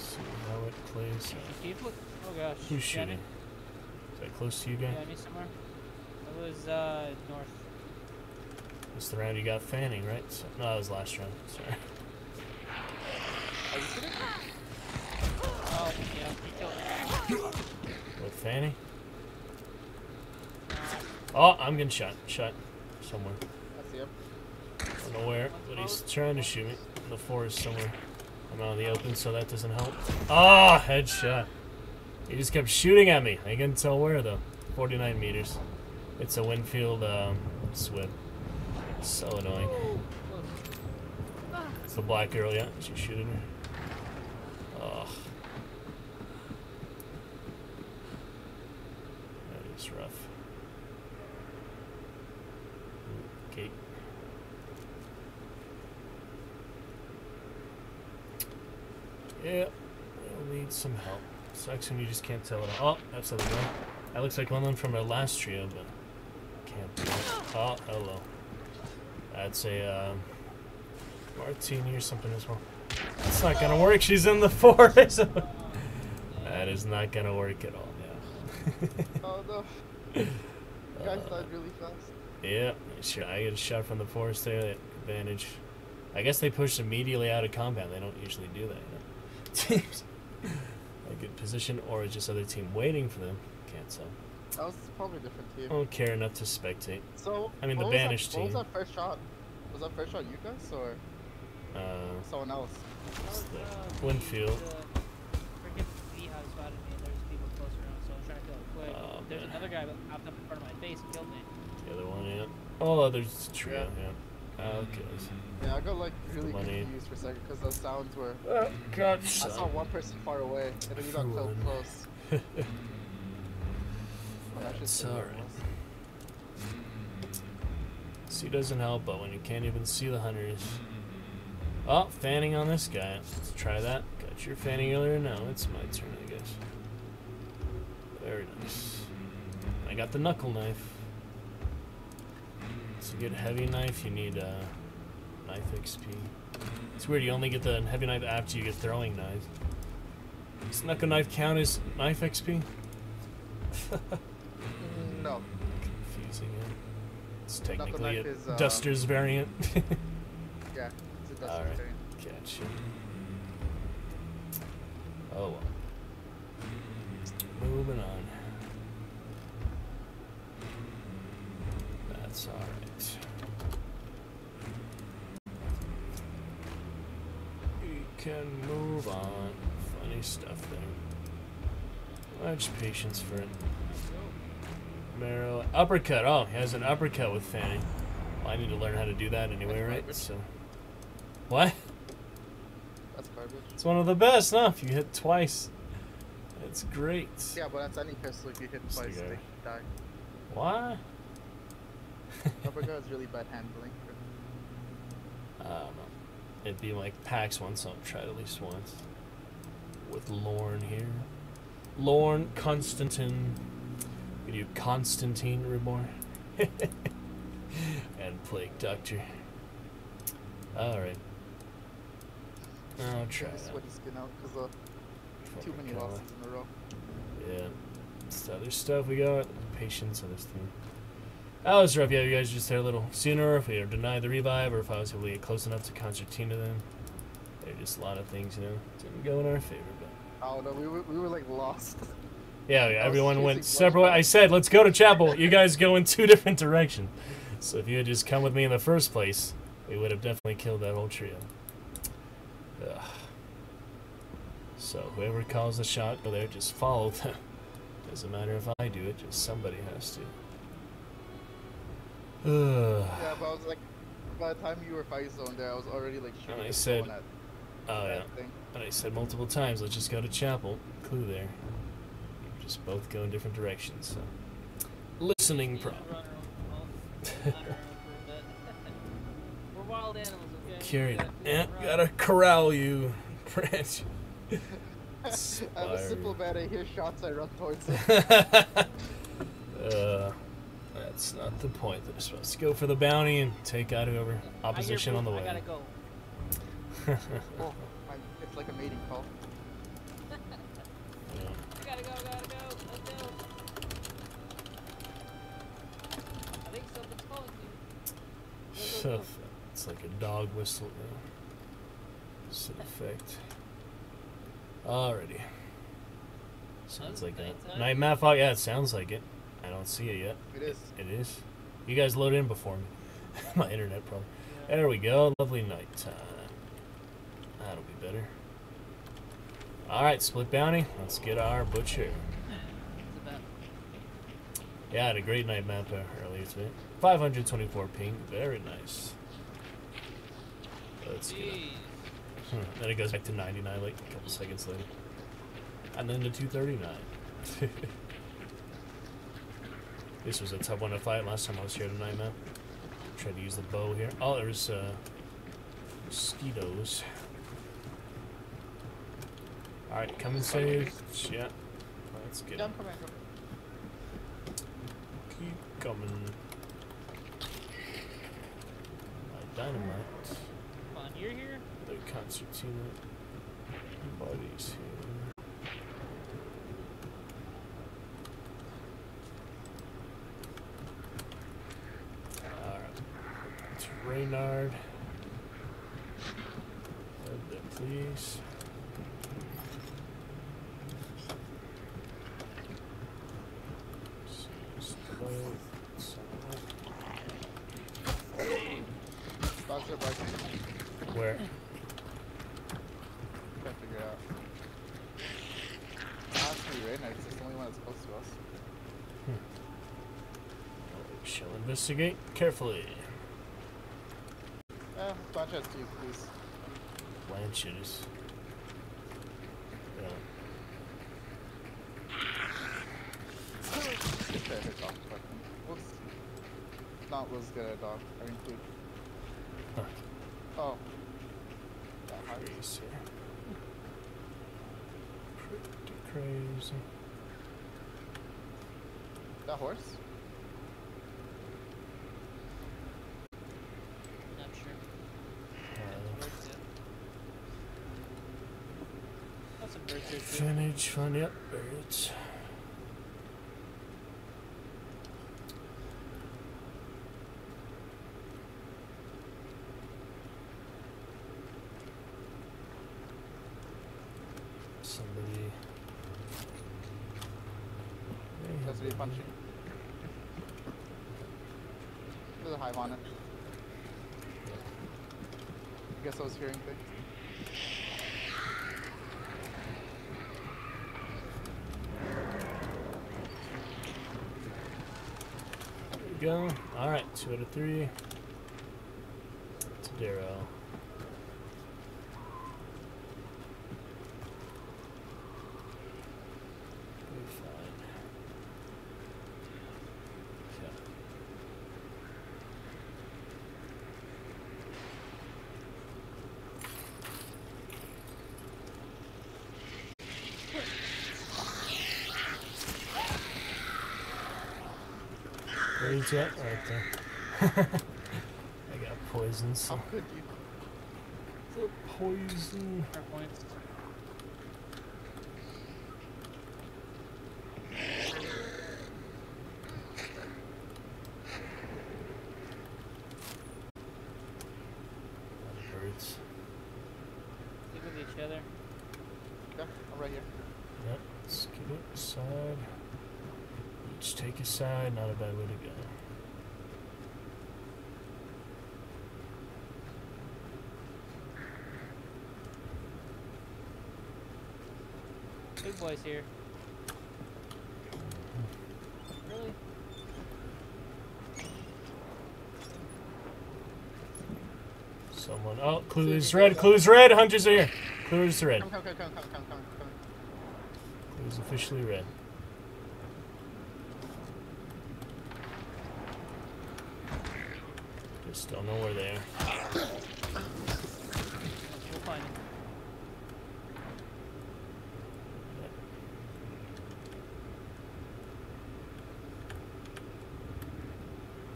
See how it plays. Oh gosh. Who's shooting? Is that close to you guys? Yeah, me somewhere. That was north. That's the round you got Fanning, right? So, no, that was last round. Sorry. Are you shooting? Oh, yeah. He killed me. With Fanning? Oh, I'm getting shot. Shot. Somewhere. I see him. I don't know where, but he's trying to shoot me. In the forest somewhere. I'm out in the open, so that doesn't help. Ah, oh, headshot. He just kept shooting at me. I can't tell where, though. 49 meters. It's a Winfield Swift. So annoying. It's the black girl, yeah. She shooted me. Ugh. Oh. That is rough. Gate. Yeah, we'll need some help. Sucks when you just can't tell it all. Oh, that's the other one. That looks like one of them from our last trio, but can't do it. Oh, hello. That's a martini or something as well. That's not gonna work. She's in the forest. That is not gonna work at all. Yeah. Oh no. You guys died really fast. Yeah, sure. I get a shot from the forest there. That advantage. I guess they pushed immediately out of combat. They don't usually do that. You know? A good position, or is just other team waiting for them? Can't tell. That was probably a different team. I don't care enough to spectate. So I mean, the Banish team. What was that first shot? Was that first shot you guys or someone else? Winfield. Freaking Beehive spotted me. There's people close around, so I'm trying to go quick. Oh, there's another guy that popped up in front of my face and killed me. The other one, yeah. Oh, there's a trio, yeah. Okay. Yeah, I got like really confused for a second because those sounds were. Oh, God. I saw one person far away, and then you got so close. That's alright. See, doesn't help, but when you can't even see the hunters. Oh, fanning on this guy. Let's try that. Got your fanning earlier. Now it's my turn, I guess. Very nice. I got the knuckle knife. It's a good heavy knife. You need knife XP. It's weird, you only get the heavy knife after you get throwing knives. Does knuckle knife count as knife XP? No. Confusing it. It's technically a is, Duster's variant. Yeah, it's a Duster's all right. Variant. Gotcha. Oh well. Moving on. That's alright. We can move on. Funny stuff there. Much patience for it. Marrow. Uppercut. Oh, he has an uppercut with Fanning. Well, I need to learn how to do that anyway, right? So, what? That's garbage. It's one of the best, huh? If you hit twice, that's great. Yeah, but that's any pistol. If you hit twice, they die. Why? Uppercut is really bad handling. I don't know. It'd be like PAX once. I'll try it at least once. With Lorne here. Lorne Constantine. We do Constantine Reborn. And Plague Doctor. Alright. I'll try that. Too many losses in a row. Yeah. It's the other stuff we got. Patience on this thing. That was rough. Yeah, you guys just there a little sooner. If we were denied the revive, or if I was able to get close enough to Concertina then. There are just a lot of things, you know. Didn't go in our favor, but... Oh, no, we were like lost. Yeah, everyone went separate ways. I said, let's go to Chapel. You guys go in two different directions. So if you had just come with me in the first place, we would have definitely killed that whole trio. Ugh. So whoever calls the shot, go there, just follow them. Doesn't matter if I do it, just somebody has to. Ugh. Yeah, but I was like, by the time you were fight zone there, I was already like shooting. And I said, oh yeah. And I said multiple times, let's just go to Chapel. Clue there. Both go in different directions, so listening problem. We're wild animals, okay? Carried. Yeah, gotta corral you, Branch. I have a simple man, I hear shots, I run towards it. That's not the point. They're supposed to go for the bounty and take out whoever opposition on the way. I gotta go. Oh, it's like a mating call. Yeah. It's like a dog whistle now. It's an effect. Alrighty. Sounds like that. Night map fog? Yeah, it sounds like it. I don't see it yet. It is. It is. You guys load in before me. My internet problem. Yeah. There we go. Lovely night time. That'll be better. Alright, split bounty. Let's get our butcher. Yeah, I had a great night map earlier today. 524 ping, very nice. Let's get it. Then it goes back to 99 like a couple seconds later. And then to 239. This was a tough one to fight last time I was here tonight, man. Tried to use the bow here. Oh, there's mosquitoes. Alright, come and save. Yeah. Let's get it. Keep coming. Dynamite. Come on, you're here? The concertina. Bodies here. Alright. It's Reynard. Hold that, please. Where? I can't figure it out. Honestly, Reynard is the only one that's close to us. We shall investigate carefully. Blanchard to you, please. Blanchard is. Not was good at dog. I mean, food. Huh. Oh. crazy. Pretty crazy. The horse? Not sure. That's a bird here. Finish, fun, yep, birds. Punching. There's a hive on it. I guess I was hearing things. There we go. Alright, 2 out of 3. It's Darrow. Yeah, right there. I got poison. So. How could you? The poison. Birds. Stick with each other. Yeah, I'm right here. Yep, let's get it aside. Each take a side, not a bad way to go. Big boys here. Really? Someone. Oh, clues red. Clues red. Hunters are here. Clues red. Come. Clues officially red. Just don't know where they are. We'll find them.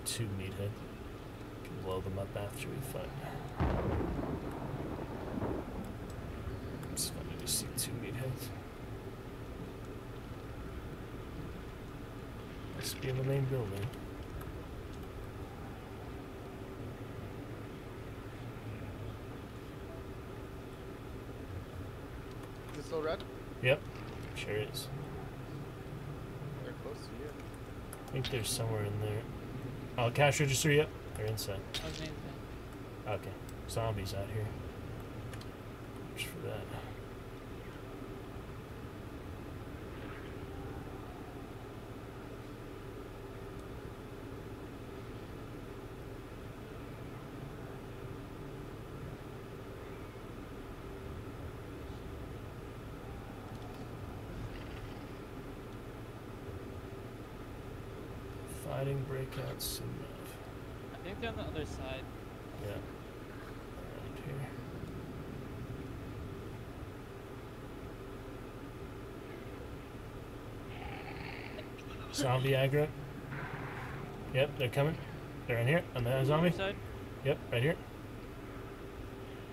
Two Meathead. Can blow them up after we fight. It's funny to see 2 Meatheads. Must be in the main building. Is it still red? Yep, sure is. They're close to you. I think they're somewhere in there. Oh, cash register, yep. They're inside. Okay. Zombies out here. Watch for that. Breakout soon enough. I think they're on the other side. Yeah. Right here. Zombie aggro. Yep, they're coming. They're in here on the zombie. Side? Yep, right here.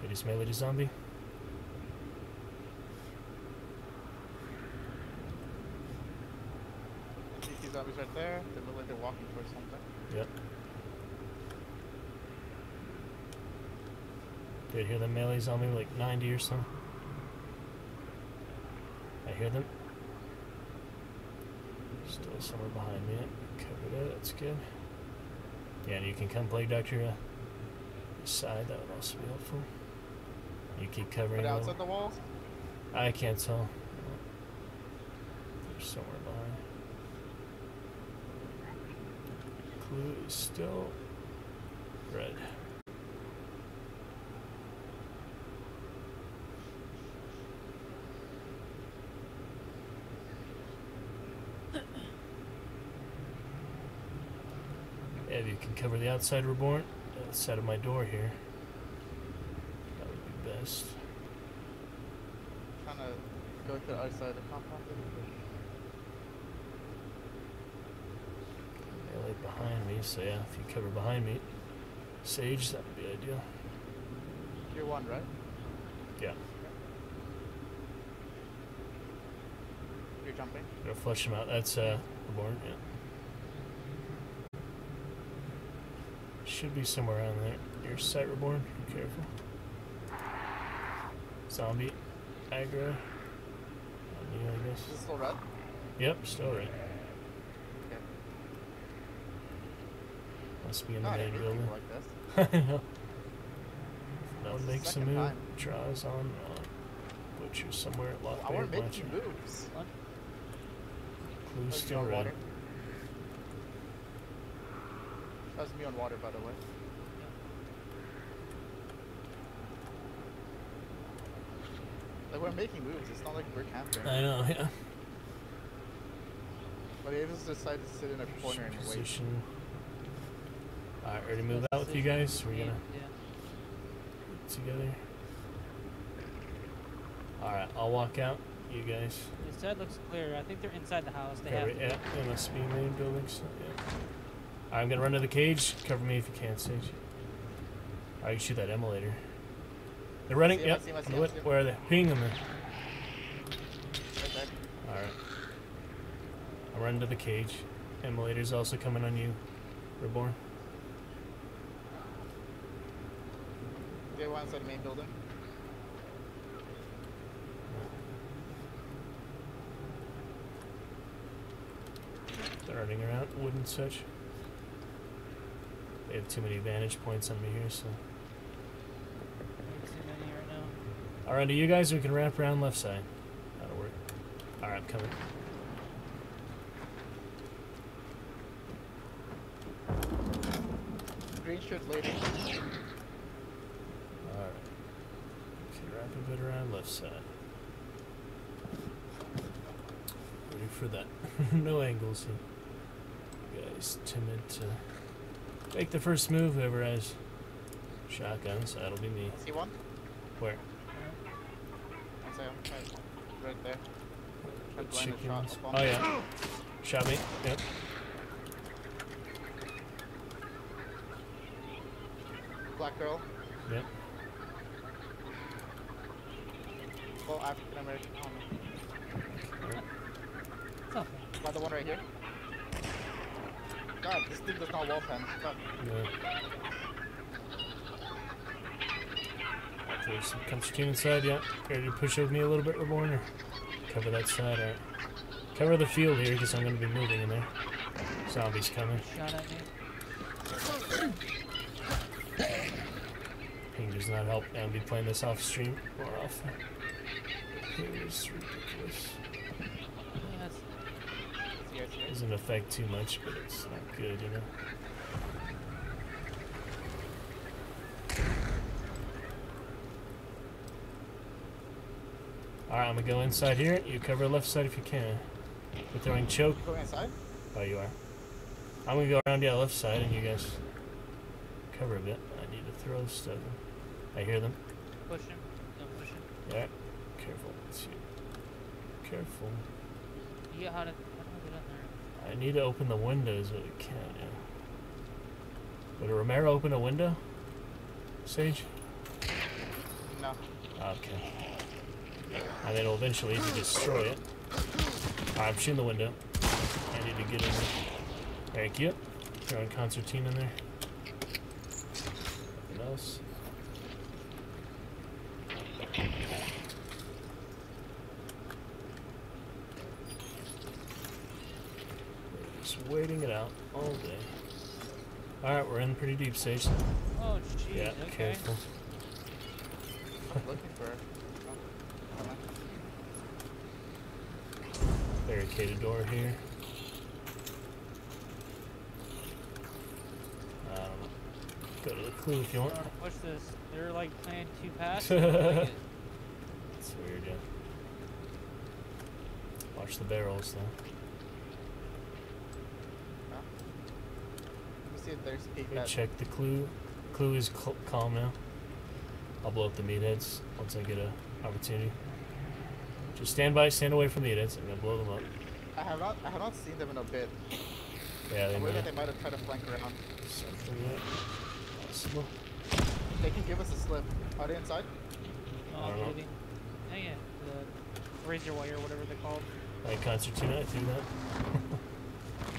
They just melee the zombie. Zombies right there. They look like they're walking towards something. Yep. Did I hear the melee zombie like 90 or something? I hear them. Still somewhere behind me. Covered it. That's good. Yeah, and you can come play Doctor this side. That would also be helpful. You keep covering. But outside the walls? I can't tell. There's somewhere behind. Blue is still red. If you can cover the outside Reborn, outside of my door here, that would be best. kind of go to the other side of the compound. They're like behind me, so yeah, if you cover behind me, Sage, that would be ideal. Tier 1, right? Yeah. You're jumping? Go flush him out. That's Reborn, yeah. Should be somewhere around there. Your sight, Reborn. Be careful. Zombie. Aggro. On you, I guess. Is it still red? Yep, still red. Okay. Must be in the main building. Like this. I know. No one makes a move. Time. Draws on Butcher somewhere. Locked I want to make moves. Clue's still red. Water. That was me on water, by the way. Like, we're making moves, it's not like we're camping. I know, yeah. But they just decided to sit in a corner and wait. Alright, ready to move out with you guys? We're gonna... Yeah. Together. Alright, I'll walk out. You guys. The side looks clear. I think they're inside the house. They have... Yeah, they must be main buildings. So yeah. I'm gonna run to the cage. Cover me if you can, Sage. Alright, you shoot that emulator. They're running. Him, yep. Him. Where are they? Ping them in. Right there. Alright. I'll run to the cage. Emulator's also coming on you, Reborn. They were inside the main building. They're running around. Wooden such. They have too many vantage points on me here, so. Alright, to you guys, we can wrap around left side. That'll work. Alright, I'm coming. Green shirt lady. Alright. Okay, wrap a bit around left side. Ready for that. No angles here. You guys, timid to. Make the first move, whoever has shotgun, so that'll be me. See one? Where? Right there. Shot. Oh yeah. Shot me. Yep. Black girl. Yep. Full African American homie. Oh. By the one right here. God, this thing does not wall fence. No. There's some Concertina side, yeah. Ready to push over me a little bit, Reborn, or cover that side, alright. Cover the field here, because I'm going to be moving in there. Zombies coming. Shot at me. Ping does not help, and be playing this off stream more often. It was ridiculous. Doesn't affect too much, but it's not good, you know. Alright, I'm gonna go inside here. You cover left side if you can. We're throwing choke. Going inside? Oh, you are. I'm gonna go around, yeah, left side, and you guys cover a bit. I need to throw stuff in. I hear them. Push him. Don't push him. Yeah. Careful. Let's see. Careful. You got how to get on there. I need to open the windows, but I can't, yeah. Would a Romero open a window? Sage? No. Okay. And then it'll eventually destroy it. Alright, I'm shooting the window. I need to get in there. Thank you. Throwing Concertina in there. What else? Just waiting it out all day. Alright, we're in pretty deep, Sage. Oh, jeez. Yeah, okay. Careful. I'm looking for her. Barricaded door here. Go to the clue if you want. What's this? They're like playing two passes. It's weird, yeah. Watch the barrels though. Let me see if there's people. Check the clue. Clue is calm now. I'll blow up the meatheads once I get an opportunity. So stand by, stand away from the units. I'm going to blow them up. I have not seen them in a bit. Yeah, they might. They might have tried to flank around. Possible. They can give us a slip. Are they inside? Oh, I don't know. Oh yeah, the razor wire, whatever they're called. Like Concertina, I do that.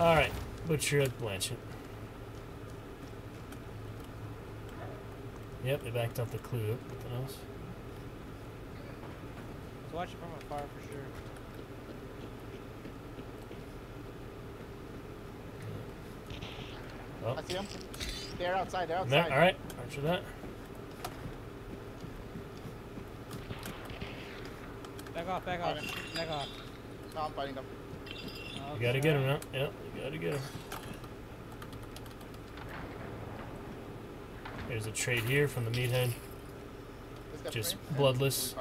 All right, Butcher at Blanchett. Yep, they backed up the clue. Nothing else. So watch it from afar for sure. Oh. I see them. They're outside. They're outside. Alright, archer that. Back off, back off, back off. No, I'm fighting them. You gotta get him now. Yep, you gotta get him. There's a trade here from the Meathead. Just bloodless.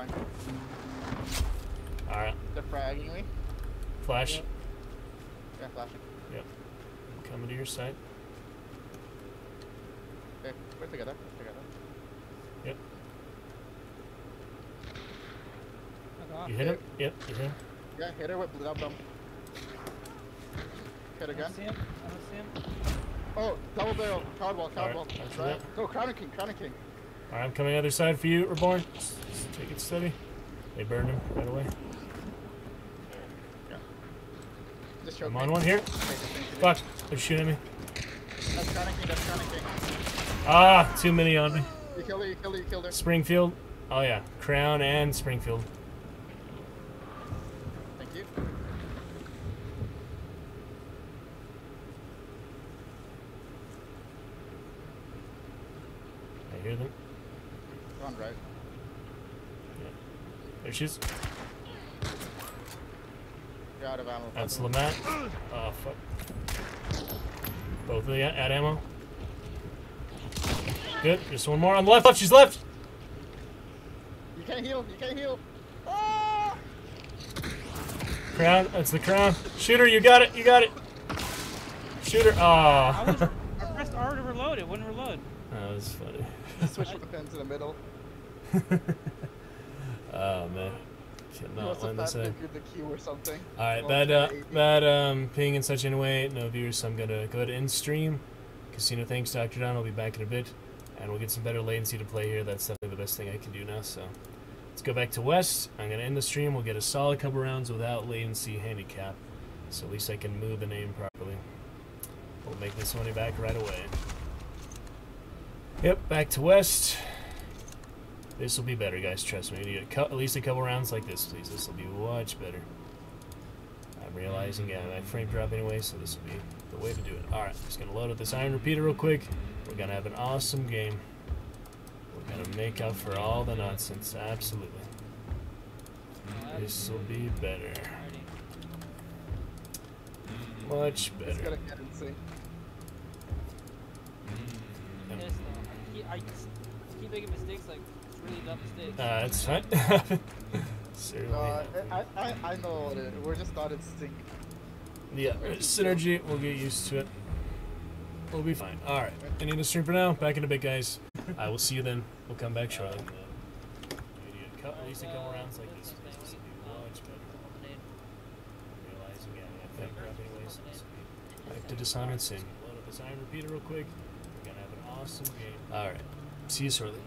Alright. They're fragging me. Flash. Yeah, flashing. Yep. I'm coming to your side. Okay, we're together. Yep. You hit him? Yep, you hit him. Yeah, hit her with blue bomb. Hit again. I don't see him. Oh, double barrel, cowball. That's right. Go, Crown and King, Alright, I'm coming other side for you, Reborn. Just take it steady. They burned him right away. Yeah. Just I'm on one here. Fuck, they're shooting me. That's Crown and King, Ah, too many on me. You killed her, you killed her. Springfield. Oh yeah, Crown and Springfield. Thank you. I hear them. They're on right. Yeah. There she is. You're out of ammo. That's Lamat. Oh, fuck. Both of you at ammo. Good, just one more on the left. She's left. You can't heal. Ah! Crown, that's the Crown. Shoot her. You got it. Shoot her. Ah. I pressed R to reload. It wouldn't reload. That was funny. Switch the pins in the middle. Oh man, cannot land this in. All right, bad ping in such a way. No viewers, so I'm gonna go ahead and stream. Casino, thanks, Dr. Don. I'll be back in a bit. And we'll get some better latency to play here. That's definitely the best thing I can do now. So let's go back to West. I'm going to end the stream. We'll get a solid couple rounds without latency handicap. So at least I can move the name properly. We'll make this money back right away. Yep, back to West. This will be better, guys. Trust me. We need at least a couple rounds like this, please. This will be much better. I'm realizing, yeah, I frame drop anyway, so this will be the way to do it. Alright, just going to load up this iron repeater real quick. We're going to have an awesome game. We're going to make up for all the nonsense, absolutely. This will be better. Much better. I keep making mistakes, like really dumb mistakes. That's fine. Certainly. I know what it is. We're just not in sync. Yeah, synergy, we'll get used to it. We'll be fine. Alright, ending the stream for now. Back in a bit, guys. I will see you then. We'll come back shortly. At least a couple rounds like this. Back to Dishonored Sin. Load up this iron repeater real quick. We're going to have an awesome game. Alright, see you shortly.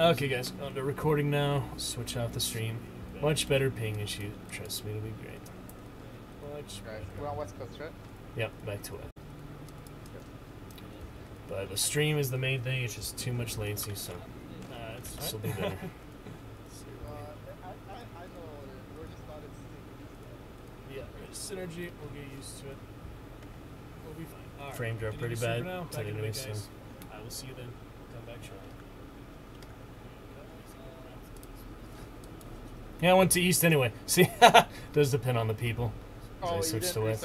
Okay, guys, on to recording now. Switch off the stream. Much better ping issue. Trust me, it'll be great. Much better. We're on West Coast, right? Yep, back to it. But the stream is the main thing. It's just too much latency, so this will be better. I know we're just not in sync. Yeah, synergy. We'll get used to it. We'll be fine. All right. Frames are pretty bad. I will see you then. Come back shortly. Yeah, I went to East anyway. See, does depend on the people. Oh, I switched to West.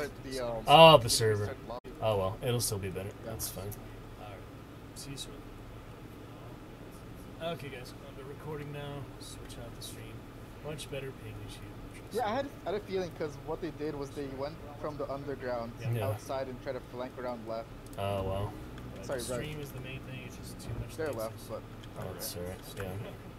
Oh, the server. Oh well, it'll still be better. Yeah. That's fine. Alright. See you soon. Okay, guys, I'm recording now. Switch out the stream. Much better ping issue. Yeah, I had a feeling because what they did was they went from the underground outside and tried to flank around left. Oh well. Sorry, the stream is the main thing. It's just too much. They're left, but. Oh, that's alright. Yeah.